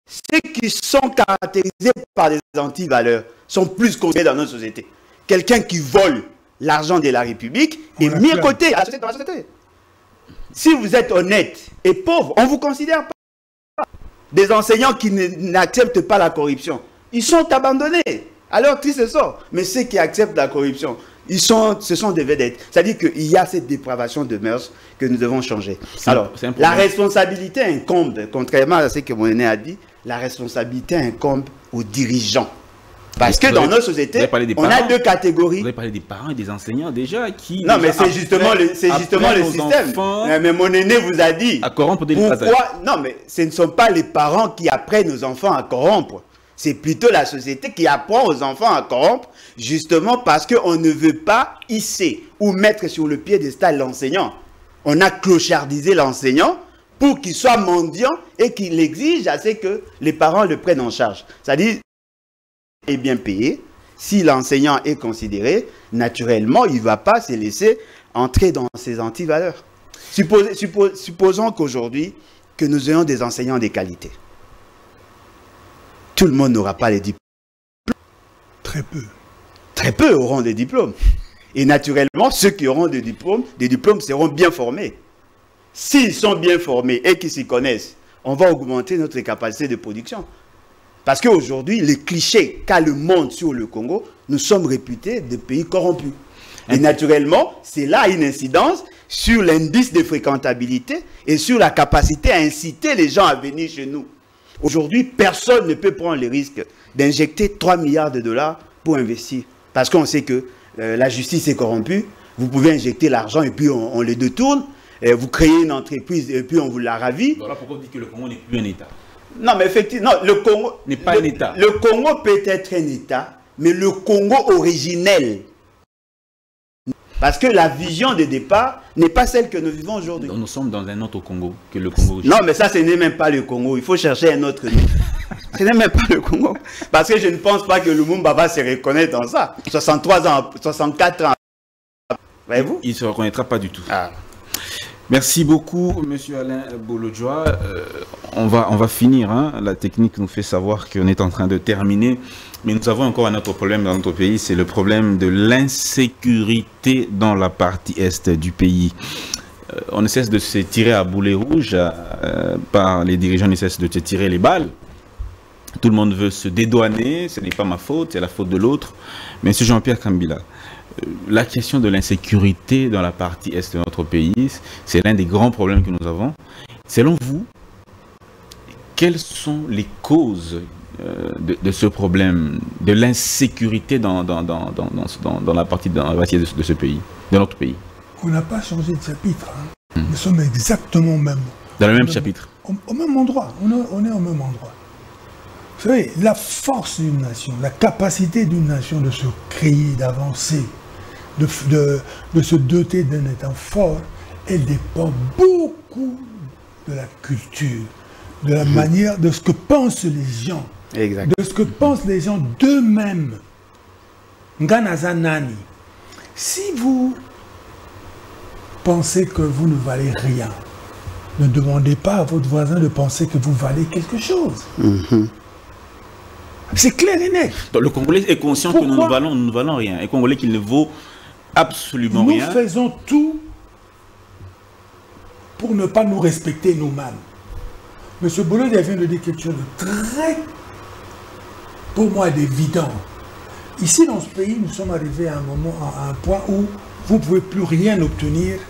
ceux qui sont caractérisés par des anti-valeurs sont plus considérés dans notre société. Quelqu'un qui vole l'argent de la République est mis à côté dans la société. Si vous êtes honnête et pauvre, on ne vous considère pas. Des enseignants qui n'acceptent pas la corruption, ils sont abandonnés. Alors, triste sort. Mais ceux qui acceptent la corruption, ce sont des vedettes. C'est-à-dire qu'il y a cette dépravation de mœurs que nous devons changer. Alors, la responsabilité incombe, contrairement à ce que mon aîné a dit, la responsabilité incombe aux dirigeants. Parce que dans nos sociétés, on a deux catégories. Vous avez parlé des parents et des enseignants déjà qui... Non, mais c'est justement le système. Mais mon aîné vous a dit... À corrompre des pourquoi? Non, mais ce ne sont pas les parents qui apprennent aux enfants à corrompre. C'est plutôt la société qui apprend aux enfants à corrompre, justement parce qu'on ne veut pas hisser ou mettre sur le piédestal l'enseignant. On a clochardisé l'enseignant pour qu'il soit mendiant et qu'il exige à ce que les parents le prennent en charge. C'est-à-dire... est bien payé, si l'enseignant est considéré, naturellement, il ne va pas se laisser entrer dans ces anti-valeurs. Supposons qu'aujourd'hui, que nous ayons des enseignants de qualité. Tout le monde n'aura pas les diplômes. Très peu. Très peu auront des diplômes. Et naturellement, ceux qui auront des diplômes seront bien formés. S'ils sont bien formés et qu'ils s'y connaissent, on va augmenter notre capacité de production. Parce qu'aujourd'hui, les clichés qu'a le monde sur le Congo, nous sommes réputés de pays corrompus. Et naturellement, cela a une incidence sur l'indice de fréquentabilité et sur la capacité à inciter les gens à venir chez nous. Aujourd'hui, personne ne peut prendre le risque d'injecter 3 milliards de dollars pour investir. Parce qu'on sait que la justice est corrompue, vous pouvez injecter l'argent et puis on le détourne, vous créez une entreprise et puis on vous la ravit. Voilà pourquoi on dit que le Congo n'est plus un État. Non, mais effectivement, non, le Congo n'est pas un État. Le Congo peut être un État, mais le Congo originel. Parce que la vision de départ n'est pas celle que nous vivons aujourd'hui. Nous sommes dans un autre Congo que le Congo originel. Non, mais ça, ce n'est même pas le Congo. Il faut chercher un autre. Ce n'est même pas le Congo. Parce que je ne pense pas que Lumumba va se reconnaître dans ça. 63 ans, 64 ans. Voyez-vous? Il ne se reconnaîtra pas du tout. Ah. Merci beaucoup, monsieur Alain Bolodjwa. On va finir. Hein. La technique nous fait savoir qu'on est en train de terminer. Mais nous avons encore un autre problème dans notre pays. C'est le problème de l'insécurité dans la partie est du pays. On ne cesse de se tirer à boulet rouge. Par les dirigeants ne cessent de se tirer les balles. Tout le monde veut se dédouaner. Ce n'est pas ma faute, c'est la faute de l'autre. Mais monsieur Jean-Pierre Kambila, la question de l'insécurité dans la partie est de notre pays, c'est l'un des grands problèmes que nous avons. Selon vous, quelles sont les causes de ce problème, de l'insécurité dans la partie de ce pays, de notre pays? On n'a pas changé de chapitre. Hein. Nous sommes exactement au même. Dans le même chapitre. Au même endroit. On est au même endroit. Vous savez, la force d'une nation, la capacité d'une nation de se créer, d'avancer, de se doter d'un état fort, elle dépend beaucoup de la culture, de la manière, de ce que pensent les gens, exact. De ce que pensent les gens d'eux-mêmes. Nganazanani, si vous pensez que vous ne valez rien, ne demandez pas à votre voisin de penser que vous valez quelque chose. C'est clair et net. Donc, le Congolais est conscient que nous ne valons rien. Et le Congolais qu'il ne vaut absolument rien. Nous faisons tout pour ne pas nous respecter nous-mêmes. Monsieur Bolodjwa vient de dire quelque chose de très, pour moi, d'évident. Ici, dans ce pays, nous sommes arrivés à un moment, à un point où vous ne pouvez plus rien obtenir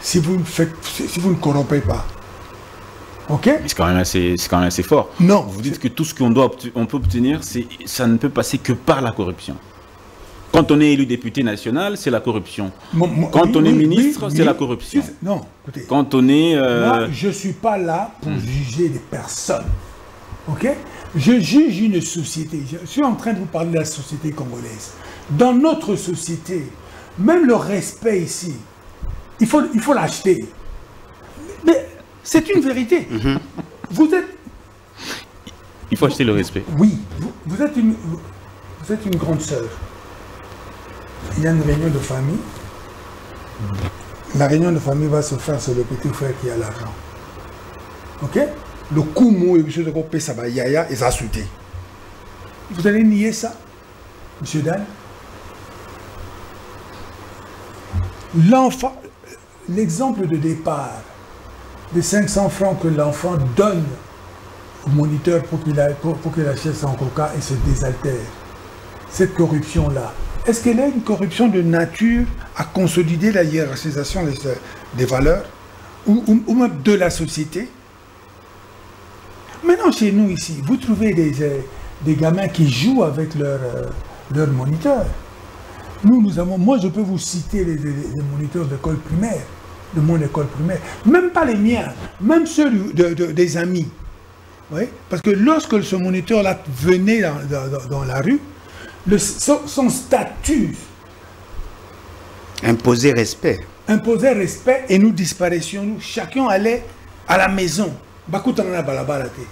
si vous ne, corrompez pas. Okay. C'est quand même assez fort. Non. Vous dites que tout ce qu'on doit, on peut obtenir, ça ne peut passer que par la corruption. Quand on est élu député national, c'est la corruption. Quand on est ministre, c'est la corruption. Non, écoutez. Quand on est... Moi, je ne suis pas là pour juger des personnes. Okay? Je juge une société. Je suis en train de vous parler de la société congolaise. Dans notre société, même le respect ici, il faut l'acheter. Mais... c'est une vérité. Vous êtes... il faut acheter le respect. Oui. Vous êtes une grande sœur. Il y a une réunion de famille. La réunion de famille va se faire sur le petit frère qui a l'argent. Ok? Le coup mou et monsieur de Kopé, ça va yaya et ça sauté. Vous allez nier ça, monsieur Dan? L'enfant... l'exemple de départ... des 500 francs que l'enfant donne au moniteur pour qu'il achète son coca et se désaltère. Cette corruption-là, est-ce qu'elle est une corruption de nature à consolider la hiérarchisation des valeurs ou même de la société? Maintenant, chez nous ici, vous trouvez des gamins qui jouent avec leur moniteur. Nous avons, moi, je peux vous citer les moniteurs d'école primaire. De mon école primaire, même pas les miens, même ceux des amis. Oui? Parce que lorsque ce moniteur-là venait dans la rue, son statut imposait respect. Imposait respect et nous disparaissions. Nous, chacun allait à la maison.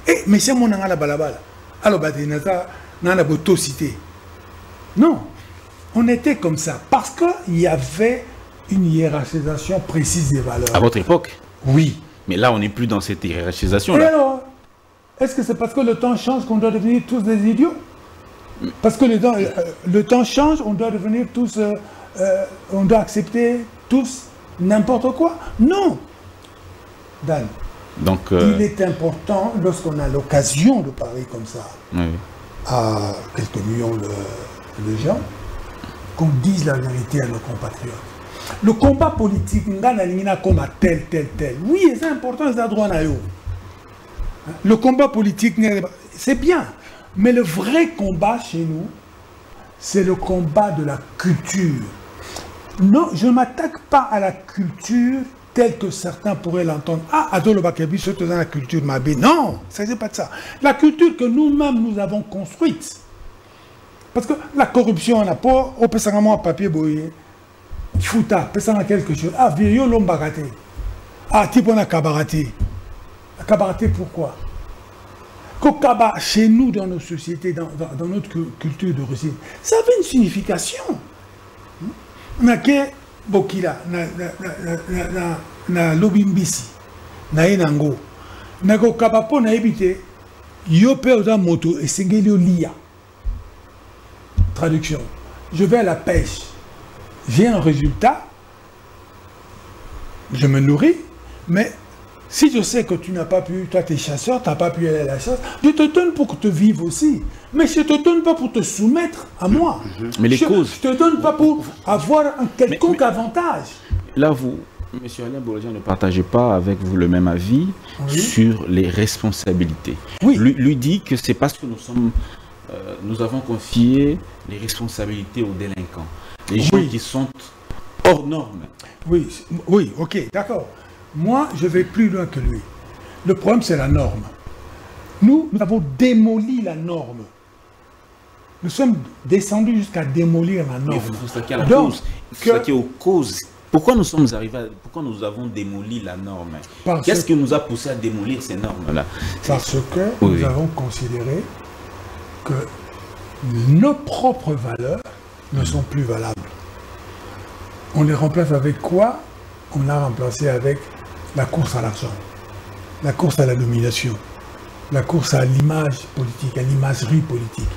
Eh, mais c'est mon la balabala. Alors, non, on était comme ça parce qu'il y avait une hiérarchisation précise des valeurs. À votre époque? Oui. Mais là, on n'est plus dans cette hiérarchisation. Et alors, est-ce que c'est parce que le temps change qu'on doit devenir tous des idiots? Parce que le temps change, on doit devenir tous... on doit accepter tous n'importe quoi? Non, Dan. Donc, il est important, lorsqu'on a l'occasion de parler comme ça, oui, à quelques millions de gens, qu'on dise la vérité à nos compatriotes. Le combat politique, on a combat tel. Oui, c'est important, c'est un droit. Le combat politique, c'est bien. Mais le vrai combat chez nous, c'est le combat de la culture. Non, je ne m'attaque pas à la culture telle que certains pourraient l'entendre. Ah, Adolo Bakebi, c'est dans la culture Mabé. Non, ça n'est pas de ça. La culture que nous-mêmes, nous avons construite. Parce que la corruption, on n'a pas, on peut s'en à papier, boyer. Fouta, on quelque chose. Ah, Virio Lombaraté. Ah, type on a cabaraté. Cabaraté, pourquoi? Chez nous, dans nos sociétés, dans notre culture de réussite, ça avait une signification. Naké Bokila, na Lobimbisi, na Enango, na Kokabapo na Ebite, Yopé Oda Moto et Sengelio Lia. Traduction. Je vais à la pêche, j'ai un résultat, je me nourris, mais si je sais que tu n'as pas pu, toi tu es chasseur, tu n'as pas pu aller à la chasse, je te donne pour que tu vives aussi. Mais je ne te donne pas pour te soumettre à moi. Mais les causes. Je ne te donne pas pour avoir un quelconque avantage. Là, vous, M. Alain Bolodjwa, ne partagez pas avec vous le même avis sur les responsabilités. Oui. Lui dit que c'est parce que nous sommes, nous avons confié les responsabilités aux délinquants. Les gens qui sont hors normes. Oui, oui, ok, d'accord. Moi, je vais plus loin que lui. Le problème, c'est la norme. Nous avons démoli la norme. Nous sommes descendus jusqu'à démolir la norme. Il faut s'attaquer aux causes. Pourquoi nous sommes arrivés à... Pourquoi nous avons démoli la norme? Qu'est-ce qui nous a poussé à démolir ces normes-là? Parce que nous avons considéré que nos propres valeurs ne sont plus valables. On les remplace avec quoi? On l'a remplacé avec la course à l'argent, la course à la domination, la course à l'image politique, à l'imagerie politique.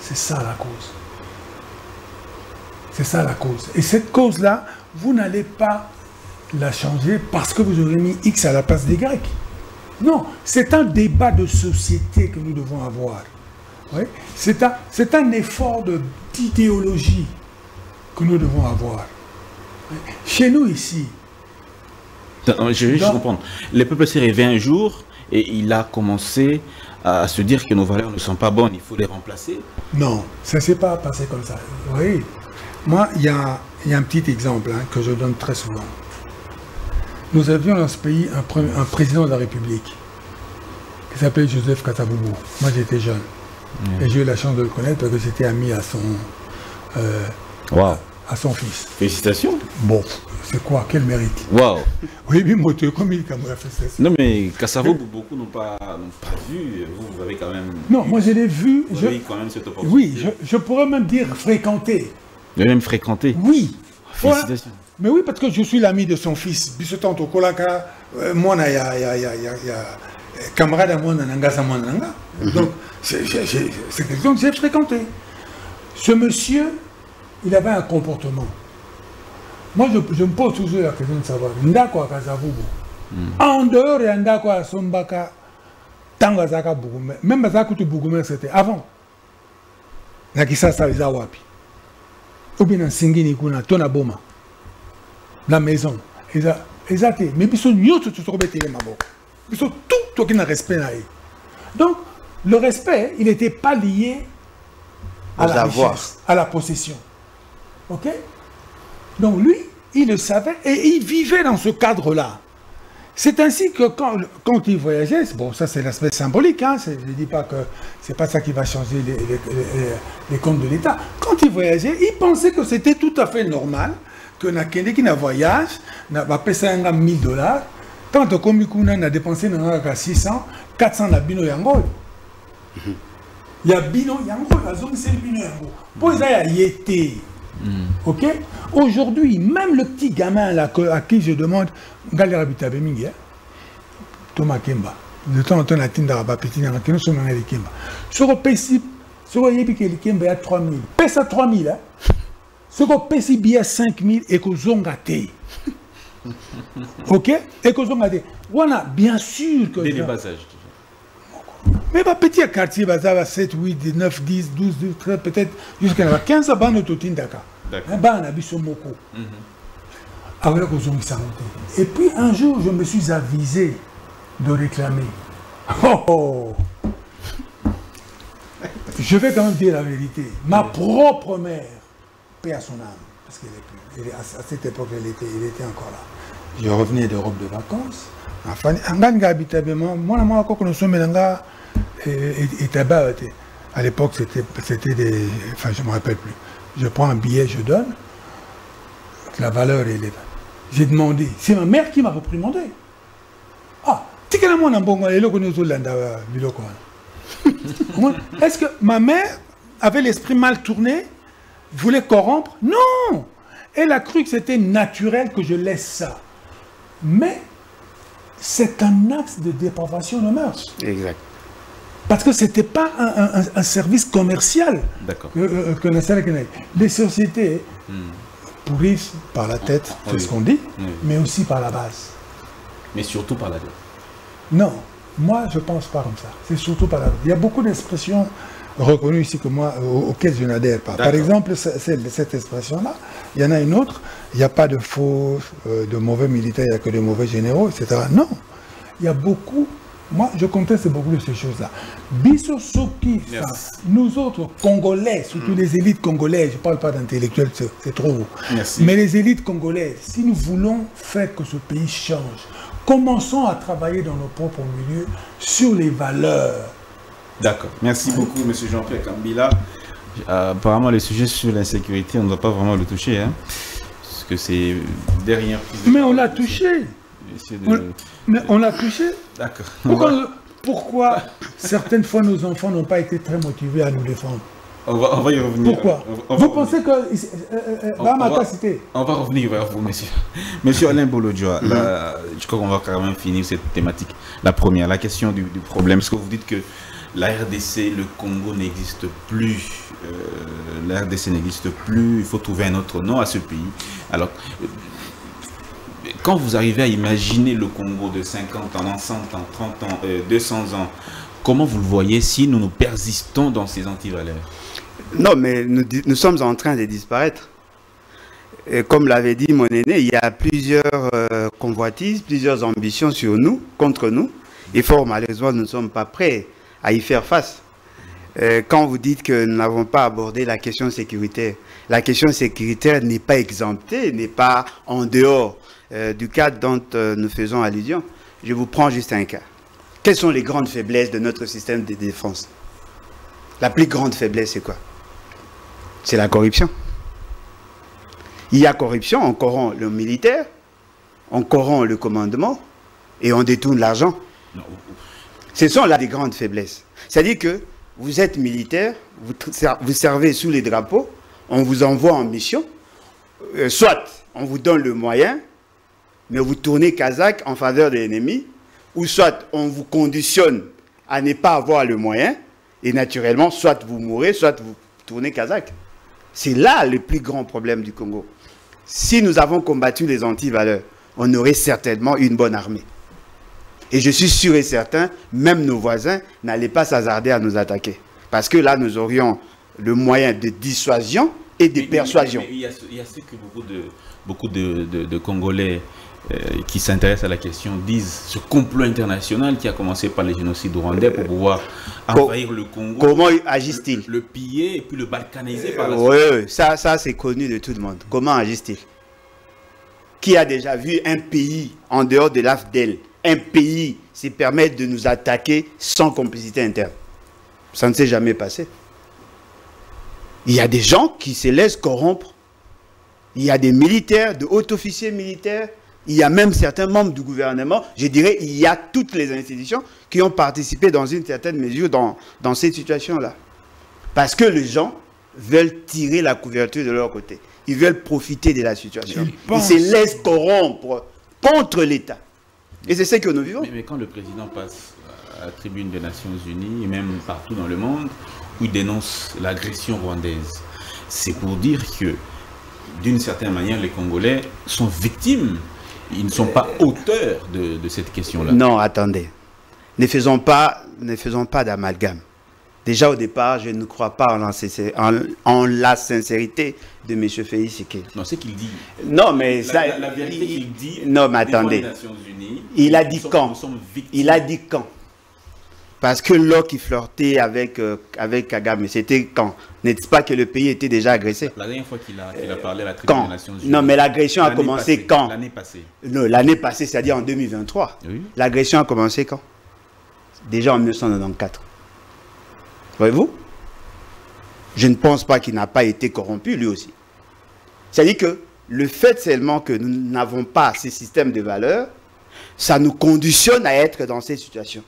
C'est ça la cause. C'est ça la cause. Et cette cause-là, vous n'allez pas la changer parce que vous aurez mis X à la place des Grecs. Non, c'est un débat de société que nous devons avoir. Oui. C'est un effort d'idéologie que nous devons avoir. Chez nous ici. Je vais juste comprendre. Le peuple s'est réveillé un jour et il a commencé à se dire que nos valeurs ne sont pas bonnes, il faut les remplacer. Non, ça ne s'est pas passé comme ça. Oui. Moi, il y a un petit exemple que je donne très souvent. Nous avions dans ce pays un président de la République qui s'appelait Joseph Kataboubou. Moi, j'étais jeune. Et j'ai eu la chance de le connaître parce que j'étais ami à son... à son fils. Félicitations. Bon, c'est quoi? Quel mérite? Waouh. Oui, mais moi, comme il a fait ça. Non, mais Kassavo, beaucoup n'ont pas vu. Vous avez quand même... Non, moi, je l'ai vu. Vous avez quand même cette opportunité. Oui, je pourrais même dire fréquenter. De même fréquenter? Oui. Félicitations. Voilà. Mais oui, parce que je suis l'ami de son fils. Bissotant au Kolaka, moi, il y a... Camarade à moi, Nananga. Donc, c'est quelqu'un que j'ai fréquenté. Ce monsieur... Il avait un comportement. Moi, je me pose toujours la question de savoir. Ndako akazavubu. En dehors, il y a Ndako à Sombaka, Tangazaka Bougoumé. Même Zakutu Bougoumé, c'était avant. Nakisa Savizawapi. Ou bien Singini Kuna, Tonaboma. La maison. Exacté. Mais ils sont tous les gens qui ont tout le respect. Donc, le respect, il n'était pas lié à la richesse, à la possession. Ok? Donc lui, il le savait et il vivait dans ce cadre-là. C'est ainsi que quand il voyageait, bon, ça c'est l'aspect symbolique, hein, je ne dis pas que c'est pas ça qui va changer les comptes de l'État. Quand il voyageait, il pensait que c'était tout à fait normal que Nakende qui n'a voyage, n'a pas payé 1000$, tant que Komikuna n'a dépensé 600, 400 n'a bino yangol. Il y a bino yangol, la zone c'est bino yangol. Pour ça, il y a été. Ok, aujourd'hui, même le petit gamin là, à qui je demande, Thomas Kemba, de temps en temps, il y a 3000. Pèse à 3000, ce qu'on pèse à 5000 et qu'on zongaté. Ok, et qu'on zongaté. Voilà, bien sûr que. Dès le bas âge. Mais bah, petit quartier, bah, ça va 7, 8, 9, 10, 12, 13, peut-être jusqu'à 15 ans, on est au Tindaka. On a vu ce moko. Et puis un jour, je me suis avisé de réclamer. Oh, oh. Je vais quand même dire la vérité. Ma propre mère, paix à son âme, parce qu'elle est plus. À cette époque, elle était encore là. Je revenais d'Europe de vacances. Enfin, à l'époque, c'était des. Enfin, je ne me rappelle plus. Je prends un billet, je donne. La valeur élève. J'ai demandé. C'est ma mère qui m'a reprimandé. Ah, tu sais qu'on a un bon Est-ce que ma mère avait l'esprit mal tourné, voulait corrompre? Non! Elle a cru que c'était naturel que je laisse ça. Mais c'est un axe de dépravation de mœurs. Exact. Parce que ce n'était pas un service commercial que la Sénégal. Les sociétés pourrissent par la tête, c'est ce qu'on dit, mais aussi par la base. Mais surtout par la tête. Non. Moi, je pense pas comme ça. C'est surtout par là. Il y a beaucoup d'expressions reconnues ici que moi, auxquelles je n'adhère pas. Par exemple, cette expression-là, il y en a une autre. Il n'y a pas de faux, de mauvais militaires, il n'y a que de mauvais généraux, etc. Non. Il y a beaucoup. Moi, je conteste beaucoup de ces choses-là. Bisosoki, nous autres Congolais, surtout les élites congolaises, je ne parle pas d'intellectuels, c'est trop haut. Mais les élites congolaises, si nous voulons faire que ce pays change, commençons à travailler dans nos propres milieux sur les valeurs. D'accord. Merci beaucoup, M. Jean-Pierre Kambila. Apparemment, le sujet sur l'insécurité, on ne doit pas vraiment le toucher. Hein, parce que c'est derrière. Mais on l'a touché. Mais on l'a touché. D'accord. Pourquoi certaines fois nos enfants n'ont pas été très motivés à nous défendre? On va y revenir. Pourquoi? Vous pensez que... on va revenir vers vous, monsieur. Monsieur Alain Bolodjwa, je crois qu'on va quand même finir cette thématique. La première, la question du problème. Est-ce que vous dites que la RDC, le Congo n'existe plus? La RDC n'existe plus, il faut trouver un autre nom à ce pays. Alors, quand vous arrivez à imaginer le Congo de 50 ans, 100 ans, 30 ans, 200 ans, comment vous le voyez si nous persistons dans ces antivaleurs? Non, mais nous sommes en train de disparaître. Et comme l'avait dit mon aîné, il y a plusieurs convoitises, plusieurs ambitions sur nous, contre nous. Et fort malheureusement, nous ne sommes pas prêts à y faire face. Quand vous dites que nous n'avons pas abordé la question sécuritaire n'est pas exemptée, n'est pas en dehors du cadre dont nous faisons allusion. Je vous prends juste un cas. Quelles sont les grandes faiblesses de notre système de défense? La plus grande faiblesse, c'est quoi? C'est la corruption. Il y a corruption, on corrompt le militaire, on corrompt le commandement et on détourne l'argent. Ce sont là des grandes faiblesses. C'est-à-dire que vous êtes militaire, vous servez sous les drapeaux, on vous envoie en mission, soit on vous donne le moyen, mais vous tournez Kazakh en faveur de l'ennemi, ou soit on vous conditionne à ne pas avoir le moyen, et naturellement, soit vous mourrez, soit vous tournez Kazakh. C'est là le plus grand problème du Congo. Si nous avons combattu les anti-valeurs, on aurait certainement une bonne armée. Et je suis sûr et certain, même nos voisins n'allaient pas s'hasarder à nous attaquer. Parce que là, nous aurions le moyen de dissuasion et de persuasion. Il y a ce que beaucoup de Congolais... qui s'intéressent à la question disent ce complot international qui a commencé par les génocides rwandais pour pouvoir envahir le Congo. Comment agissent-ils? Le piller et puis le balkaniser par la suite. Ça c'est connu de tout le monde. Comment agissent-ils? Qui a déjà vu un pays en dehors de l'AFDEL, un pays se permettre de nous attaquer sans complicité interne? Ça ne s'est jamais passé. Il y a des gens qui se laissent corrompre. Il y a des militaires, de hauts officiers militaires. Il y a même certains membres du gouvernement, je dirais, il y a toutes les institutions qui ont participé dans une certaine mesure dans cette situation-là. Parce que les gens veulent tirer la couverture de leur côté. Ils veulent profiter de la situation. Ils se laissent corrompre contre l'État. Et c'est ce que nous vivons. Mais quand le président passe à la tribune des Nations Unies, et même partout dans le monde, où il dénonce l'agression rwandaise, c'est pour dire que, d'une certaine manière, les Congolais sont victimes. Ils ne sont pas auteurs de cette question-là. Non, attendez. Ne faisons pas ne faisons pas d'amalgame. Déjà au départ, je ne crois pas en la sincérité de M. Félix Tshisekedi. Non, c'est ce qu'il dit. Non, mais ça... La vérité qu'il dit... Non, mais attendez. Il a dit quand? Il a dit quand? Parce que l'or qui flirtait avec Kagame, c'était quand? N'est-ce pas que le pays était déjà agressé? La dernière fois qu'il a parlé à la tribune des Nations Unies. Non, mais l'agression a commencé quand? L'année passée. Non, l'année passée, c'est-à-dire en 2023. Oui. L'agression a commencé quand? Déjà en 1994. Voyez-vous? Je ne pense pas qu'il n'a pas été corrompu, lui aussi. C'est-à-dire que le fait seulement que nous n'avons pas ces systèmes de valeurs, ça nous conditionne à être dans ces situations.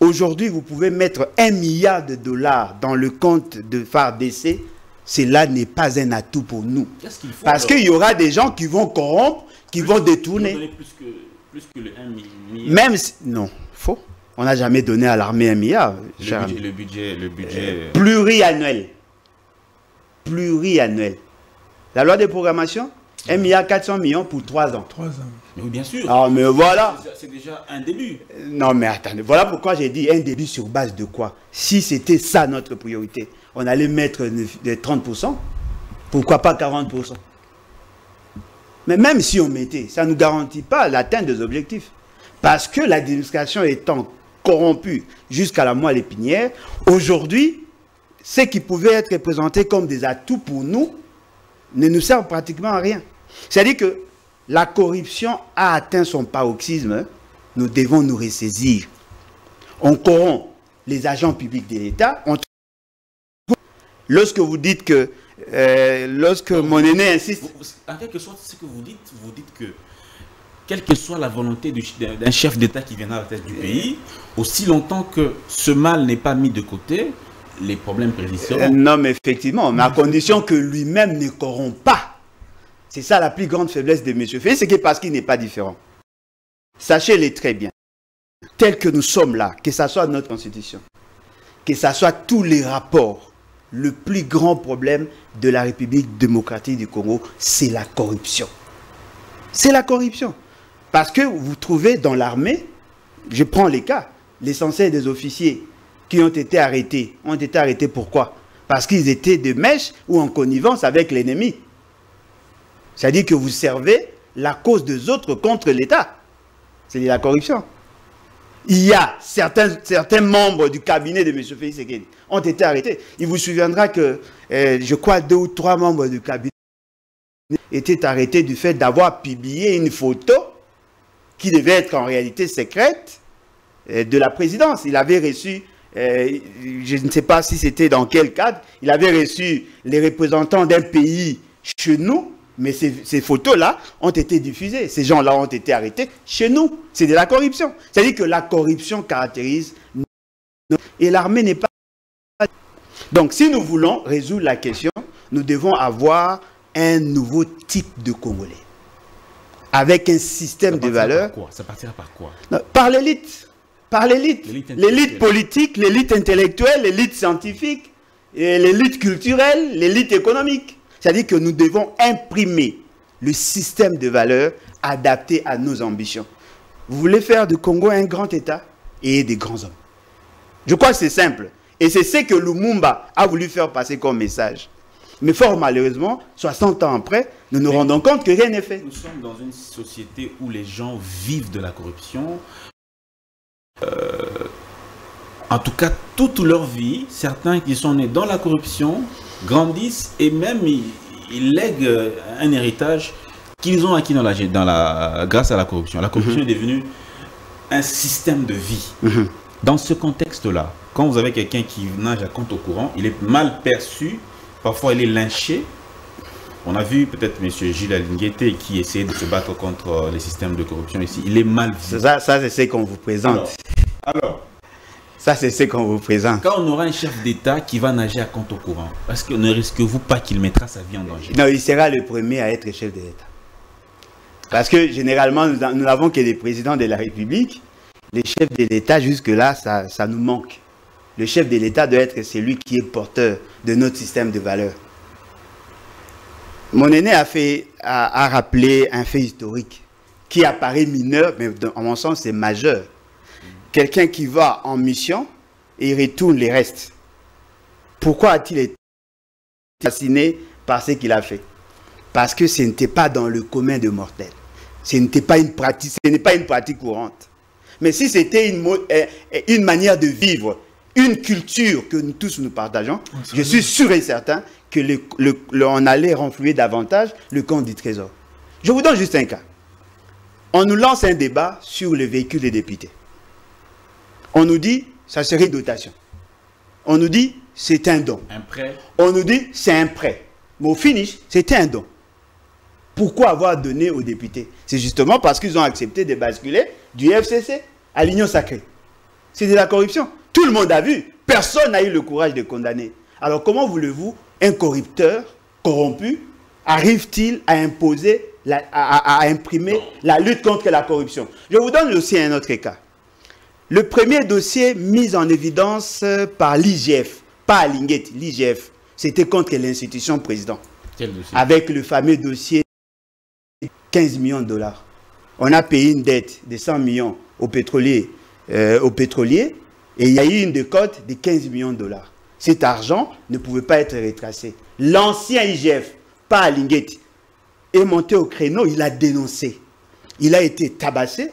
Aujourd'hui, vous pouvez mettre 1 milliard de dollars dans le compte de FARDC, cela n'est pas un atout pour nous. Qu'est-ce qu'il faut? Parce qu'il y aura des gens qui vont corrompre, qui vont détourner. Plus que le 1 milliard. Même si, non, faux. On n'a jamais donné à l'armée 1 milliard. Le budget pluriannuel. Pluriannuel. La loi de programmation, 1,4 milliard pour 3 ans. 3 ans. Oui, bien sûr. Ah, mais voilà. C'est déjà un début. Non, mais attendez. Voilà pourquoi j'ai dit un début sur base de quoi? Si c'était ça notre priorité, on allait mettre 30%. Pourquoi pas 40%? Mais même si on mettait, ça ne nous garantit pas l'atteinte des objectifs. Parce que l'administration étant corrompue jusqu'à la moelle épinière, aujourd'hui, ce qui pouvait être présenté comme des atouts pour nous ne nous sert pratiquement à rien. C'est-à-dire que la corruption a atteint son paroxysme, nous devons nous ressaisir. On corrompt les agents publics de l'État. Lorsque vous dites que, lorsque mon aîné insiste... En quelque sorte, ce que vous dites que, quelle que soit la volonté d'un chef d'État qui viendra à la tête du pays, aussi longtemps que ce mal n'est pas mis de côté, les problèmes présisteront. Non, mais effectivement, mais à condition que lui-même ne corrompt pas. C'est ça la plus grande faiblesse de M. Félix, c'est que parce qu'il n'est pas différent. Sachez-le très bien. Tel que nous sommes là, que ce soit notre constitution, que ce soit tous les rapports, le plus grand problème de la République démocratique du Congo, c'est la corruption. C'est la corruption. Parce que vous trouvez dans l'armée, je prends les cas, l'essentiel des officiers qui ont été arrêtés. Ont été arrêtés pourquoi? Parce qu'ils étaient de mèche ou en connivence avec l'ennemi. C'est-à-dire que vous servez la cause des autres contre l'État. C'est la corruption. Il y a certains membres du cabinet de M. Félix Tshisekedi ont été arrêtés. Il vous souviendra que, je crois, 2 ou 3 membres du cabinet étaient arrêtés du fait d'avoir publié une photo qui devait être en réalité secrète de la présidence. Il avait reçu, je ne sais pas si c'était dans quel cadre, il avait reçu les représentants d'un pays chez nous. Mais ces photos-là ont été diffusées. Ces gens-là ont été arrêtés chez nous. C'est de la corruption. C'est-à-dire que la corruption caractérise... Et l'armée n'est pas... Donc, si nous voulons résoudre la question, nous devons avoir un nouveau type de Congolais. Avec un système de valeurs... Ça partira par quoi? Non, par l'élite. Par l'élite. L'élite politique, l'élite intellectuelle, l'élite scientifique, l'élite culturelle, l'élite économique. C'est-à-dire que nous devons imprimer le système de valeurs adapté à nos ambitions. Vous voulez faire du Congo un grand État et des grands hommes. Je crois que c'est simple. Et c'est ce que Lumumba a voulu faire passer comme message. Mais fort malheureusement, 60 ans après, nous nous rendons compte que rien n'est fait. Nous sommes dans une société où les gens vivent de la corruption. En tout cas, toute leur vie, certains qui sont nés dans la corruption... grandissent et même ils lèguent un héritage qu'ils ont acquis grâce à la corruption. La corruption est devenue un système de vie. Dans ce contexte-là, quand vous avez quelqu'un qui nage à compte au courant, il est mal perçu, parfois il est lynché. On a vu peut-être M. Gilles Alinguete qui essayait de se battre contre les systèmes de corruption ici. Il est mal vu. Ça c'est ce qu'on vous présente. Alors ça, c'est ce qu'on vous présente. Quand on aura un chef d'État qui va nager à compte au courant, parce que ne risquez-vous pas qu'il mettra sa vie en danger? Non, il sera le premier à être chef de l'État. Parce que généralement, nous n'avons que les présidents de la République. Les chefs de l'État, jusque-là, ça nous manque. Le chef de l'État doit être celui qui est porteur de notre système de valeurs. Mon aîné a rappelé un fait historique qui apparaît mineur, mais à mon sens, c'est majeur. Quelqu'un qui va en mission, et il retourne les restes. Pourquoi a-t-il été assassiné par ce qu'il a fait? Parce que ce n'était pas dans le commun de mortels. Ce n'était pas une pratique, ce n'est pas une pratique courante. Mais si c'était une manière de vivre, une culture que nous tous nous partageons, je suis sûr et certain que on allait renflouer davantage le compte du trésor. Je vous donne juste un cas. On nous lance un débat sur le véhicule des députés. On nous dit, ça serait une dotation. On nous dit, c'est un don. Un prêt. On nous dit, c'est un prêt. Mais au finish, c'était un don. Pourquoi avoir donné aux députés? C'est justement parce qu'ils ont accepté de basculer du FCC à l'Union sacrée. C'est de la corruption. Tout le monde a vu. Personne n'a eu le courage de condamner. Alors comment voulez-vous, un corrupteur, corrompu, arrive-t-il à imposer, à imprimer la lutte contre la corruption? Je vous donne aussi un autre cas. Le premier dossier mis en évidence par l'IGF, pas Linguette, l'IGF, c'était contre l'institution président. Quel dossier? Avec le fameux dossier de 15 millions de dollars. On a payé une dette de 100 millions aux pétroliers et il y a eu une décote de 15 millions de dollars. Cet argent ne pouvait pas être retracé. L'ancien IGF, pas Linguette, est monté au créneau, il a dénoncé. Il a été tabassé,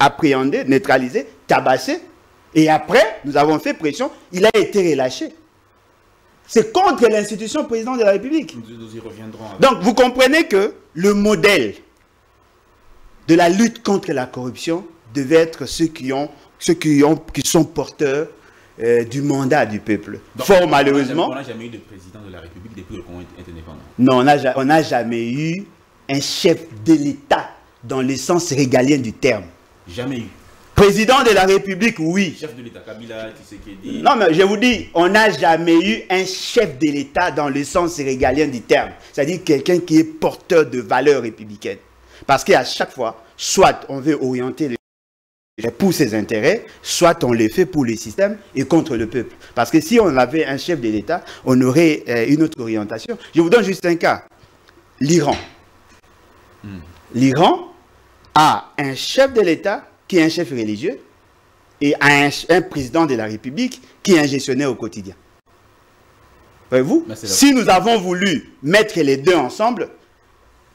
appréhendé, neutralisé, tabassé. Et après, nous avons fait pression, il a été relâché. C'est contre l'institution présidente de la République. Nous y reviendrons. Donc, vous comprenez que le modèle de la lutte contre la corruption devait être ceux qui sont porteurs du mandat du peuple. Donc, fort malheureusement... On n'a jamais eu de président de la République depuis le Congo indépendant. Non, on n'a jamais eu un chef de l'État dans le sens régalien du terme. Jamais eu. Président de la République, oui. Chef de l'État, Kabila, Tshisekedi. Non, mais je vous dis, on n'a jamais eu un chef de l'État dans le sens régalien du terme. C'est-à-dire quelqu'un qui est porteur de valeurs républicaines. Parce qu'à chaque fois, soit on veut orienter les gens pour ses intérêts, soit on les fait pour le système et contre le peuple. Parce que si on avait un chef de l'État, on aurait une autre orientation. Je vous donne juste un cas. L'Iran. L'Iran a un chef de l'État qui est un chef religieux, et un président de la République qui est un gestionnaire au quotidien. Voyez-vous, si nous avons voulu mettre les deux ensemble,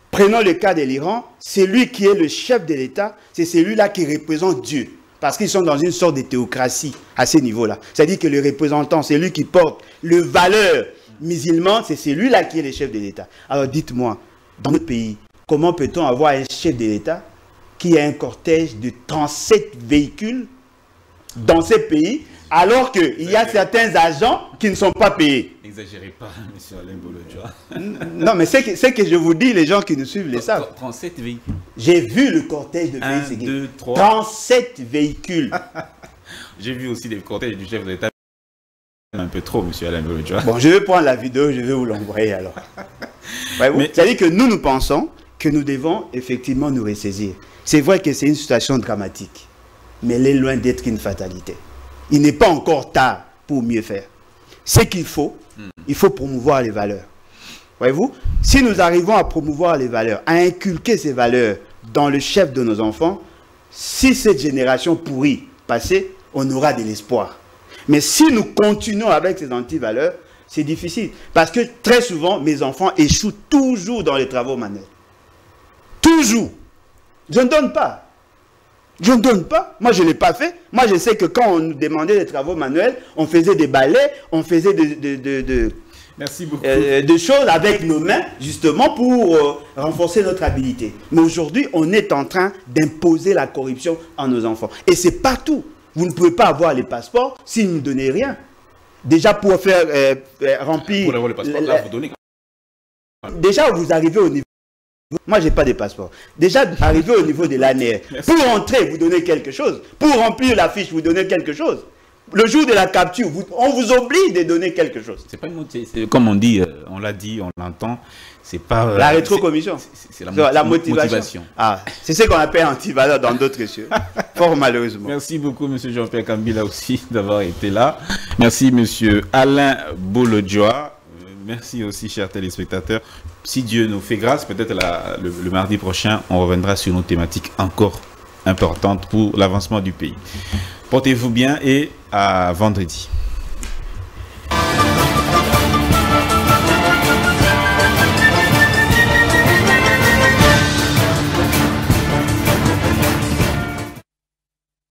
prenons le cas de l'Iran, celui qui est le chef de l'État, c'est celui-là qui représente Dieu, parce qu'ils sont dans une sorte de théocratie à ce niveau-là. C'est-à-dire que le représentant, celui qui porte les valeurs musulmanes, c'est celui-là qui est le chef de l'État. Alors dites-moi, dans notre pays, comment peut-on avoir un chef de l'État qui a un cortège de 37 véhicules dans ces pays, alors qu'il y a certains agents qui ne sont pas payés? N'exagérez pas, M. Alain Bolodjwa. Non, mais c'est que je vous dis, les gens qui nous suivent le savent. 37 véhicules. J'ai vu le cortège de 1, 2, 3. 37 véhicules. J'ai vu aussi des cortèges du chef de l'État. Un peu trop, M. Alain Bolodjwa. Bon, je vais prendre la vidéo, je vais vous l'envoyer alors. C'est-à-dire que nous pensons que nous devons effectivement nous ressaisir. C'est vrai que c'est une situation dramatique, mais elle est loin d'être une fatalité. Il n'est pas encore tard pour mieux faire. Ce qu'il faut, il faut promouvoir les valeurs. Voyez-vous, si nous arrivons à promouvoir les valeurs, à inculquer ces valeurs dans le chef de nos enfants, si cette génération pourrie passée, on aura de l'espoir. Mais si nous continuons avec ces anti-valeurs, c'est difficile. Parce que très souvent, mes enfants échouent toujours dans les travaux manuels. Toujours. Je ne donne pas. Je ne donne pas. Moi, je ne l'ai pas fait. Moi, je sais que quand on nous demandait des travaux manuels, on faisait des balais, on faisait des choses avec nos mains, justement, pour renforcer notre habileté. Mais aujourd'hui, on est en train d'imposer la corruption à nos enfants. Et c'est partout. Vous ne pouvez pas avoir les passeports si vous ne donnez rien. Déjà, pour faire remplir... Pour avoir les passeports, là, vous donnez... Déjà, vous arrivez au niveau... Moi, je n'ai pas de passeport. Déjà, arrivé au niveau de l'ANR, pour entrer, vous donnez quelque chose. Pour remplir la fiche, vous donnez quelque chose. Le jour de la capture, on vous oblige de donner quelque chose. C'est pas une motivation. Comme on dit, on l'a dit, on l'entend. C'est pas la rétrocommission. C'est la motivation. Ah, c'est ce qu'on appelle anti-valeur dans d'autres cieux. Fort malheureusement. Merci beaucoup, M. Jean-Pierre Kambila aussi d'avoir été là. Merci, M. Alain Bolodjwa. Merci aussi, chers téléspectateurs. Si Dieu nous fait grâce, peut-être le mardi prochain, on reviendra sur nos thématiques encore importantes pour l'avancement du pays. Portez-vous bien et à vendredi.